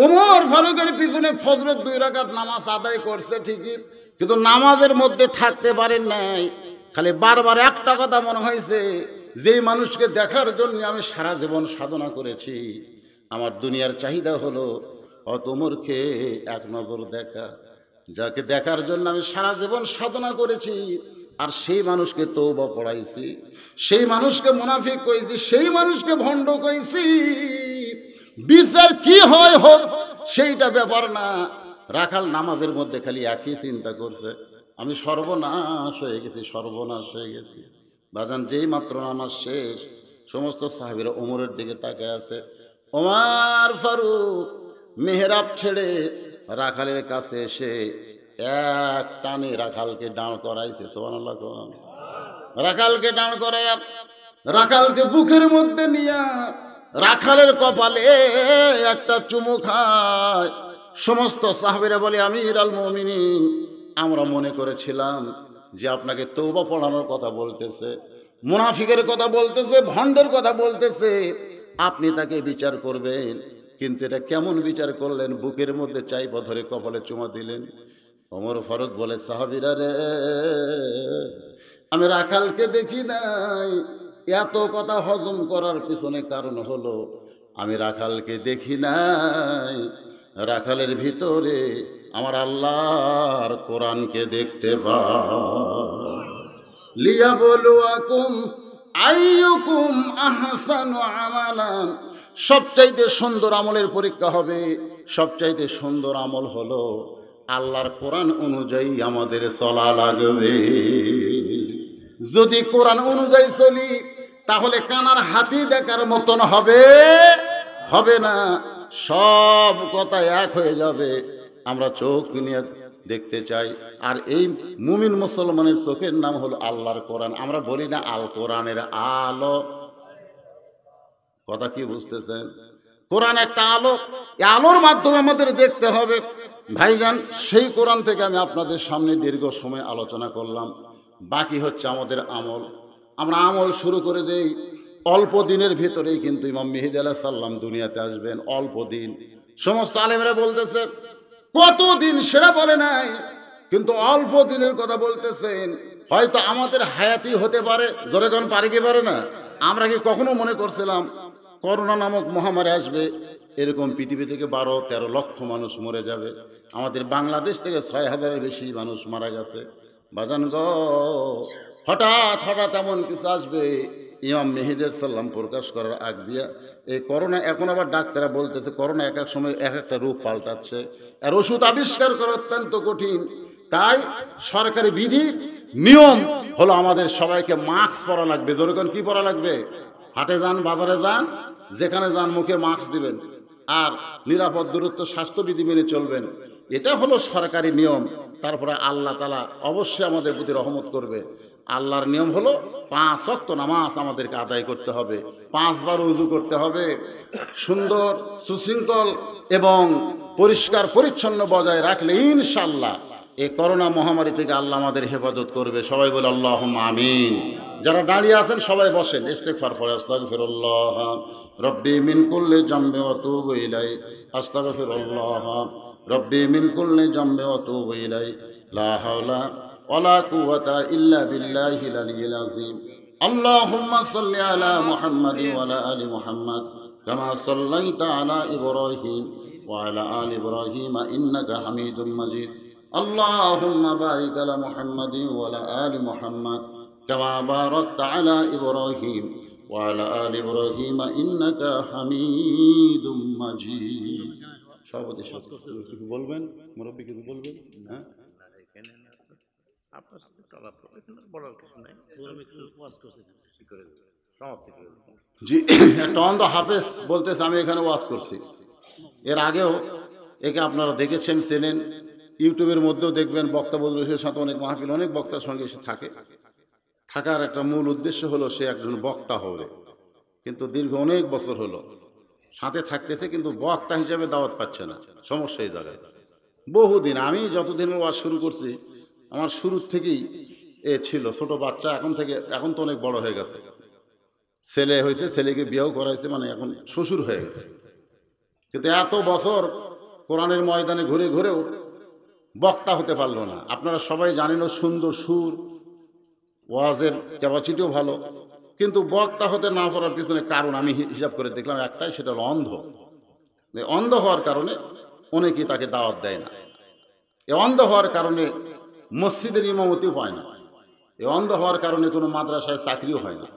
ওমর ফারুকের পিছনে ফজরের 2 রাকাত নামাজ আদায় করছে ঠিকই, কিন্তু নামাজের মধ্যে থাকতে পারেন নাই। খালি বারবার একটা কথা মনে হয়েছে, যেই মানুষকে দেখার জন্য আমি সারা জীবন সাধনা করেছি, আমার দুনিয়ার চাহিদা হলো ওমরকে এক নজর দেখা, যাকে দেখার জন্য আমি সারা জীবন সাধনা করেছি, আর সেই মানুষকে তওবা পড়াইছি, সেই মানুষকে মুনাফিক কইছি, সেই মানুষকে ভণ্ড কইছি। বিচার কি হয় হোক, সেইটা ব্যাপার না। রাখাল নামাজের মধ্যে খালি একই চিন্তা করছে, আমি সর্বনাশ হয়ে গেছি, সর্বনাশ হয়ে গেছি। বাজান যেই মাত্র নামাজ শেষ, সমস্ত সাহাবীরা ওমরের দিকে তাকায় আছে। ওমর ফারুক মেহরাব ছেড়ে রাখালের কাছে এসে এক টানে রাখালকে দাঁড় করাইছে। সুবহানাল্লাহ, রাখালকে দাঁড় করায়, রাখালকে বুকের মধ্যে নিয়ে রাখালের কপালে একটা চুমু খায়। সমস্ত সাহাবীরা বলে, আমিরুল মুমিনিন, আমরা মনে করেছিলাম যে আপনাকে তওবা পড়ানোর কথা বলতেছে, মুনাফিকের কথা বলতেছে, ভণ্ডের কথা বলতেছে, আপনি তাকে বিচার করবেন, কিন্তু এটা কেমন বিচার করলেন? বুকের মধ্যে চাইপা ধরে কপালে চুমা দিলেন। ওমর ফারুক বলে, সাহাবীরা রে, আমি রাখালকে দেখি নাই, এত কথা হজম করার পিছনে কারণ হলো আমি রাখালকে দেখি নাই, রাখালের ভিতরে আমার আল্লাহর কোরআনকে দেখতে পাই। লিয়া বলুয়াকুম আইয়ুকুম আহসানু আমালান। সবচাইতে সুন্দর আমলের পরীক্ষা হবে। সবচাইতে সুন্দর আমল হলো আল্লাহর কোরআন অনুযায়ী আমাদের চলা লাগবে। যদি কোরআন অনুযায়ী চলি তাহলে কানার হাতি দেখার মতন হবে হবে না, সব কথা এক হয়ে যাবে। আমরা চোখ নিয়ে দেখতে চাই, আর এই মুমিন মুসলমানের চোখের নাম হলো আল্লাহর কোরআন। আমরা বলি না আল কোরআনের আলো, কথা কি বুঝতেছেন? কোরআন একটা আলো, এই আলোর মাধ্যমে আমাদের দেখতে হবে। ভাইজান, সেই কোরআন থেকে আমি আপনাদের সামনে দীর্ঘ সময় আলোচনা করলাম। বাকি হচ্ছে আমাদের আমল। আমরা আমল শুরু করে দেই। অল্প দিনের ভিতরেই কিন্তু ইমাম মেহেদী আলাইহিস সালাম দুনিয়াতে আসবেন, অল্প দিন। সমস্ত আলেমরা বলতেছে কতদিন সেটা বলে নাই, কিন্তু অল্প দিনের কথা বলতেছেন। হয়তো আমাদের হায়াতি হতে পারে, জোরে যখন পারে কি পারে না। আমরা কি কখনো মনে করছিলাম করোনা নামক মহামারী আসবে, এরকম পৃথিবী থেকে 12-13 লক্ষ মানুষ মরে যাবে? আমাদের বাংলাদেশ থেকে 6000-এর বেশি মানুষ মারা গেছে। বাজান গো, হঠাৎ হঠাৎ এমন কিছু আসবে। ইমাম মেহেদী আলাইহিস সালাম প্রকাশ করার আগ দিয়া এই করোনা, এখন আবার ডাক্তাররা বলতেছে করোনা এক এক সময় এক একটা রূপ পাল্টাচ্ছে, আর ওষুধ আবিষ্কার করা অত্যন্ত কঠিন। তাই সরকারি বিধি নিয়ম হলো আমাদের সবাইকে মাস্ক পরা লাগবে। যখন কি পরা লাগবে? হাটে যান, বাজারে যান, যেখানে যান মুখে মাস্ক দিবেন, আর নিরাপদ দূরত্ব স্বাস্থ্যবিধি মেনে চলবেন। এটা হলো সরকারি নিয়ম। তারপরে আল্লাহ তাআলা অবশ্যই আমাদের প্রতি রহমত করবে। আল্লাহর নিয়ম হলো 5 ওয়াক্ত নামাজ আমাদেরকে আদায় করতে হবে, 5 বার ওযু করতে হবে, সুন্দর সুশৃঙ্খল এবং পরিষ্কার পরিচ্ছন্ন বজায় রাখলে ইনশাআল্লাহ এই করোনা মহামারী থেকে আল্লাহ আমাদের হেফাজত করবে। সবাই বলে আল্লাহুম্মা আমিন। যারা দাঁড়িয়ে আছেন সবাই বসেন, ইস্তিগফার পড়ে আস্তাগফিরুল্লাহ রব্বি মিন কুল্লি জামবি ওয়া তুব ইলাইহি, আস্তাগফিরুল্লাহ রব্বি মিন কুল্লি জামবি ওয়া তুব ইলাইহি, লা হাওলা ولا قوة إلا بالله العلي العظيم. اللهم صل على محمد وعلى آل محمد كما صليت على إبراهيم وعلى آل إبراهيم إنك حميد مجيد. اللهم بارك على محمد وعلى آل محمد كما باركت على إبراهيم وعلى آل إبراهيم إنك حميد مجيد. সভাপতি কিছু বলবেন, মুরব্বি কিছু বলবেন? হ্যাঁ, আপনার সাথে আলাপ বলার কিছু নাই, করে সমাপ্তি করে জি। একটা অন্ধ হাফেজ বলতেছে আমি এখানে ওয়াজ করছি। এর আগেও একে আপনারা দেখেছেন, চেনেন, ইউটিউবের মধ্যেও দেখবেন। বক্তা বদলের সাথে অনেক মাহফিল, অনেক বক্তার সঙ্গে সে থাকে। থাকার একটা মূল উদ্দেশ্য হলো সে একজন বক্তা হবে, কিন্তু দীর্ঘ অনেক বছর হলো সাথে থাকতেছে, কিন্তু বক্তা হিসাবে দাওয়াত পাচ্ছে না। সমস্যা এই জায়গায় বহুদিন, আমি যতদিন ওয়াজ শুরু করছি আমার শুরুর থেকেই এ ছিল, ছোট বাচ্চা। এখন তো অনেক বড় হয়ে গেছে, ছেলে হয়েছে, ছেলেকে বিয়েও করাইছে, মানে এখন শ্বশুর হয়ে গেছে। কিন্তু এত বছর কোরআনের ময়দানে ঘুরে ঘুরেও বক্তা হতে পারল না। আপনারা সবাই জানেন সুন্দর সুর, ওয়াজের ক্যাপাসিটিও ভালো, কিন্তু বক্তা হতে না পারার পিছনে কারণ আমি হিসাব করে দেখলাম একটাই, সেটা হলো অন্ধ। অন্ধ হওয়ার কারণে অনেকেই তাকে দাওয়াত দেয় না। এ অন্ধ হওয়ার কারণে মসজিদের ইমামতিও হয় না। এই অন্ধ হওয়ার কারণে কোনো মাদ্রাসায় চাকরিও হয় না।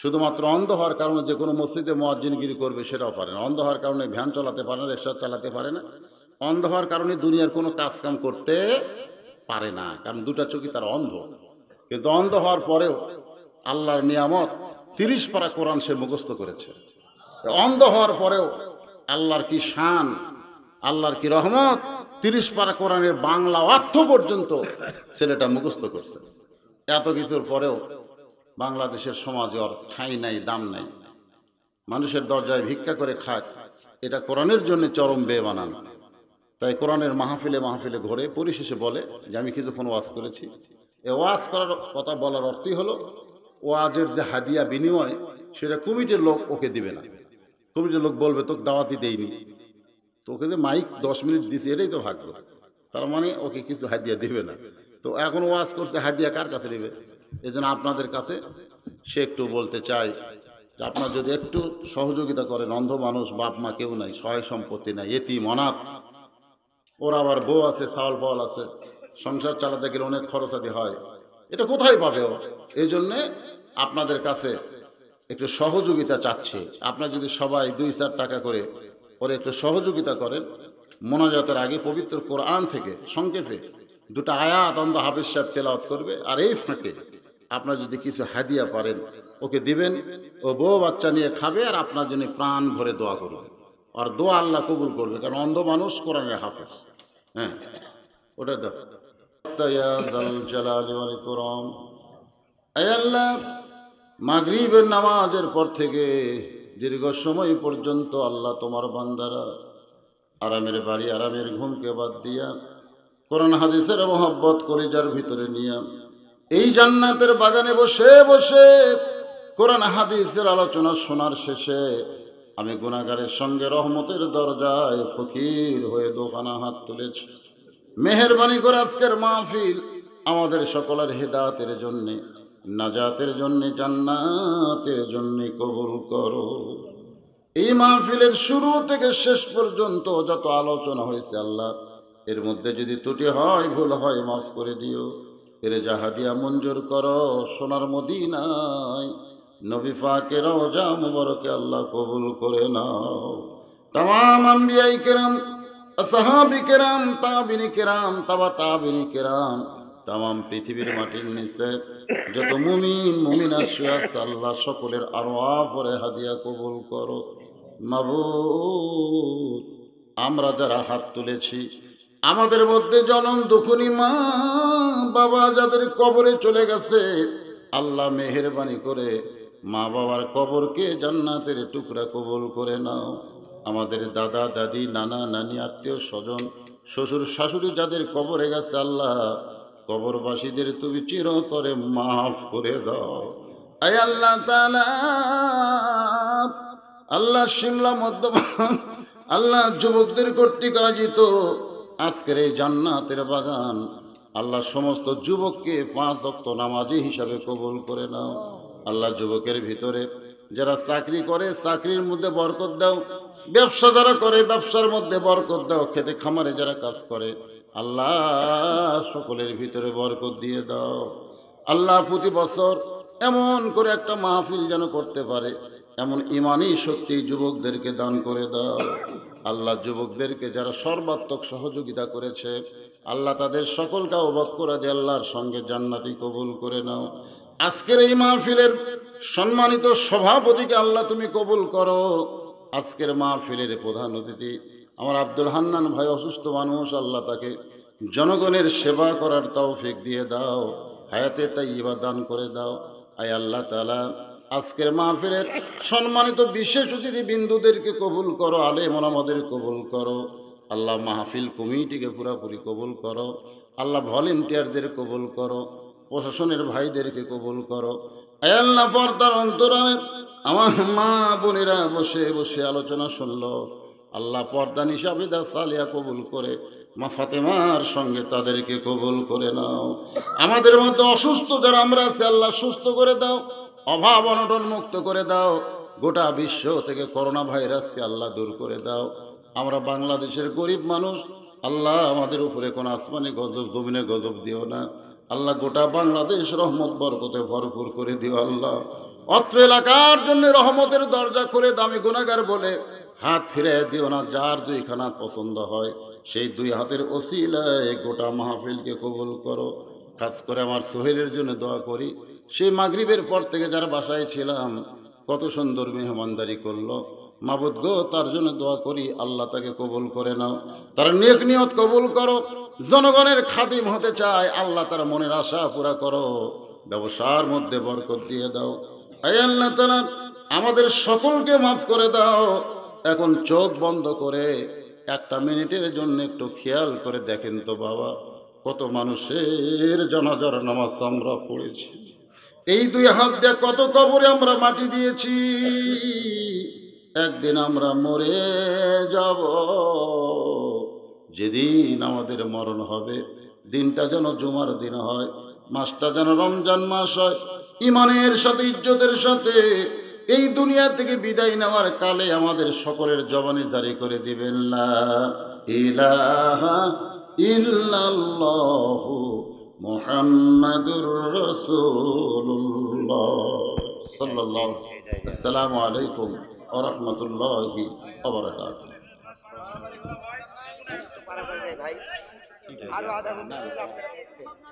শুধুমাত্র অন্ধ হওয়ার কারণে যে কোনো মসজিদে মুয়াজ্জিনগিরি করবে সেটাও পারে না। অন্ধ হওয়ার কারণে ভ্যান চালাতে পারে না, রিকশা চালাতে পারে না। অন্ধ হওয়ার কারণে দুনিয়ার কোনো কাজকাম করতে পারে না, কারণ দুটা চোখই তার অন্ধ। কিন্তু অন্ধ হওয়ার পরেও আল্লাহর নিয়ামত 30 পারা কোরআন সে মুখস্থ করেছে। অন্ধ হওয়ার পরেও আল্লাহর কি শান, আল্লাহর কি রহমত, 30 পারা কোরআনের বাংলা অর্থ পর্যন্ত ছেলেটা মুখস্থ করছে। এত কিছুর পরেও বাংলাদেশের সমাজে ওর ঠাঁই নাই, দাম নাই। মানুষের দরজায় ভিক্ষা করে খায়, এটা কোরআনের জন্য চরম বেমানান। তাই কোরআনের মাহফিলে মাহফিলে ঘরে পরিশেষে বলে যে আমি কিছুক্ষণ ওয়াজ করেছি। এ ওয়াজ করার কথা বলার অর্থই হলো ওয়াজের যে হাদিয়া বিনিময় সেটা কমিটির লোক ওকে দিবে না। কমিটির লোক বলবে তোকে দাওয়াতি দেয়নি, ওকে যে মাইক 10 মিনিট দিছে এটাই তো ভাগ্য, তার মানে ওকে কিছু হাদিয়া দেবে না। তো এখন ওয়াজ করছে, হাদিয়া কার কাছে দেবে? এজন্য আপনাদের কাছে সে একটু বলতে চাই যে আপনারা যদি একটু সহযোগিতা করেন। অন্ধ মানুষ, বাপ মা কেউ নাই, সহায় সম্পত্তি নাই, এতি মনাপ, ওর আবার বউ আছে, চাউল পাওয়াল আছে, সংসার চালাতে গেলে অনেক খরচাদি হয়, এটা কোথায় পাবে ও? এই জন্যে আপনাদের কাছে একটু সহযোগিতা চাচ্ছি। আপনারা যদি সবাই 2-4 টাকা করে পরে একটু সহযোগিতা করেন, মোনাজাতের আগে পবিত্র কোরআন থেকে সংক্ষেপে 2টা আয়াত অন্ধ হাফেজ সাহেব তেলাওয়াত করবে, আর এই ফাঁকে আপনারা যদি কিছু হাদিয়া পারেন ওকে দিবেন, ও বউ বাচ্চা নিয়ে খাবে, আর আপনার জন্য প্রাণ ভরে দোয়া করবে, আর দোয়া আল্লাহ কবুল করবে, কারণ অন্ধ মানুষ কোরআনের হাফেজ। হ্যাঁ, ওটা দাও। আল্লাহ মাগরিবের নামাজের পর থেকে দীর্ঘ সময় পর্যন্ত আল্লাহ তোমার বান্দারা আরামের বাড়ি, আরামের ঘুমকে বাদ দিয়া কোরআন হাদিসের মহব্বত কলিজার ভিতরে নিয়া এই জান্নাতের বাগানে বসে বসে কোরআন হাদিসের আলোচনা শোনার শেষে আমি গুনাহগারের সঙ্গে রহমতের দরজায় ফকির হয়ে দোখানা হাত তুলেছি। মেহেরবানি করে আজকের মাহফিল আমাদের সকলের হেদায়েতের জন্যে, নাজাতের জন্যে, জান্নাতের জন্যে কবুল করো। এই মাহফিলের শুরু থেকে শেষ পর্যন্ত যত আলোচনা হয়েছে আল্লাহ এর মধ্যে যদি ত্রুটি হয়, ভুল হয়, মাফ করে দিও। এর জাহাদিয়া মঞ্জুর করো, সোনার মদিনায় নবী পাকের রওজা মুবারকে আল্লাহ কবুল করে নাও। তাম আম্বিয়াই কেরাম, সাহাবী কেরাম, তাবিনী কেরাম, তাবিনী কেরাম, তাম পৃথিবীর মাটির নিচে যত মুমিন মুমিনা শুয়ে আছে আল্লাহ সকলের আরওয়াহ পরে হাদিয়া কবুল করো। মাবুদ, আমরা যারা হাত তুলেছি আমাদের মধ্যে জনম দুখুনি মা বাবা যাদের কবরে চলে গেছে আল্লাহ মেহেরবানি করে মা বাবার কবরকে জান্নাতের টুকরা কবুল করে নাও। আমাদের দাদা দাদি, নানা নানি, আত্মীয় স্বজন, শ্বশুর শাশুড়ি যাদের কবরে গেছে আল্লাহ কবরবাসীদের তুমি চিরতরে মাফ করে দাও। আয় আল্লাহ তাআলা, আল্লাহ শিমলা মধ্যমান, আল্লাহ যুবকদের কর্তৃক আয়োজিত আজকের এই জান্নাতের বাগান আল্লাহ সমস্ত যুবককে 5 ওয়াক্ত নামাজি হিসাবে কবুল করে নাও। আল্লাহ যুবকের ভিতরে যারা চাকরি করে চাকরির মধ্যে বরকত দাও, ব্যবসা যারা করে ব্যবসার মধ্যে বরকত দাও, খেতে খামারে যারা কাজ করে আল্লাহ সকলের ভিতরে বরকত দিয়ে দাও। আল্লাহ প্রতি বছর এমন করে একটা মাহফিল যেন করতে পারে এমন ইমানি শক্তি যুবকদেরকে দান করে দাও। আল্লাহ যুবকদেরকে যারা সর্বাত্মক সহযোগিতা করেছে আল্লাহ তাদের সকলকে অবাক করে দিয়ে আল্লাহর সঙ্গে জান্নাতি কবুল করে নাও। আজকের এই মাহফিলের সম্মানিত সভাপতিকে আল্লাহ তুমি কবুল করো। আজকের মাহফিলের প্রধান অতিথি আমার আব্দুল হান্নান ভাই, অসুস্থ মানুষ, আল্লাহ তাকে জনগণের সেবা করার তৌফিক দিয়ে দাও, হায়াতে তাইয়্যিবা দান করে দাও। আয় আল্লাহ তাআলা, আজকের মাহফিলের সম্মানিত বিশেষ অতিথি বিন্দুদেরকে কবুল করো, আলেম ওলামাদের কবুল করো। আল্লাহ মাহফিল কমিটিকে পুরোপুরি কবুল করো। আল্লাহ ভলেন্টিয়ারদের কবুল করো, প্রশাসনের ভাইদেরকে কবুল করো। আয় আল্লাহ, পর্দার অন্তরালে আমার মা বোনেরা বসে বসে আলোচনা শুনল আল্লাহ পর্দানি সাবিদা সালিয়া কবুল করে মা ফাতেমার সঙ্গে তাদেরকে কবুল করে নাও। আমাদের মধ্যে অসুস্থ যারা আমরা আছি আল্লাহ সুস্থ করে দাও, অভাব অনটন মুক্ত করে দাও, গোটা বিশ্ব থেকে করোনা ভাইরাসকে আল্লাহ দূর করে দাও। আমরা বাংলাদেশের গরিব মানুষ আল্লাহ আমাদের উপরে কোনো আসমানি গজব, জমিনে গজব দিও না আল্লাহ, গোটা বাংলাদেশ রহমত বরকতে ভরপুর করে দিও আল্লাহ। অত্র এলাকার জন্য রহমতের দরজা করে দামি গুনাহগার বলে হাত ফিরে দিও না, যার 2 খানা পছন্দ হয় সেই 2 হাতের ওসিলায় গোটা মাহফিলকে কবুল করো। খাস করে আমার সোহেলের জন্য দোয়া করি, সেই মাগরিবের পর থেকে যার বাসায় ছিলাম কত সুন্দর মেহমানদারি করলো। মাবুদ গো, তার জন্য দোয়া করি আল্লাহ তাকে কবুল করে নাও, তার নেক নিয়ত কবুল করো। জনগণের খাদিম হতে চায় আল্লাহ তার মনের আশা পুরা করো, ব্যবসার মধ্যে বরকত দিয়ে দাও। আয় আল্লাহ তাআলা, আমাদের সকলকে মাফ করে দাও। এখন চোখ বন্ধ করে 1 মিনিটের জন্য একটু খেয়াল করে দেখেন তো বাবা, কত মানুষের জানাজার নামাজ আমরা পড়েছি, এই 2 হাত দিয়ে কত কবরে আমরা মাটি দিয়েছি। একদিন আমরা মরে যাব, যেদিন আমাদের মরণ হবে দিনটা যেন জুমার দিন হয়, মাসটা যেন রমজান মাস হয়, ইমানের সাথে ইজ্জতের সাথে এই দুনিয়া থেকে বিদায় নেওয়ার কালে আমাদের সকলের জবানে জারি করে দিবেন লা ইলাহা ইল্লাল্লাহু মুহাম্মাদুর রাসূলুল্লাহ। अस्सलामु अलैकुम व रहमतुल्लाहि व बरकातुहू। भाई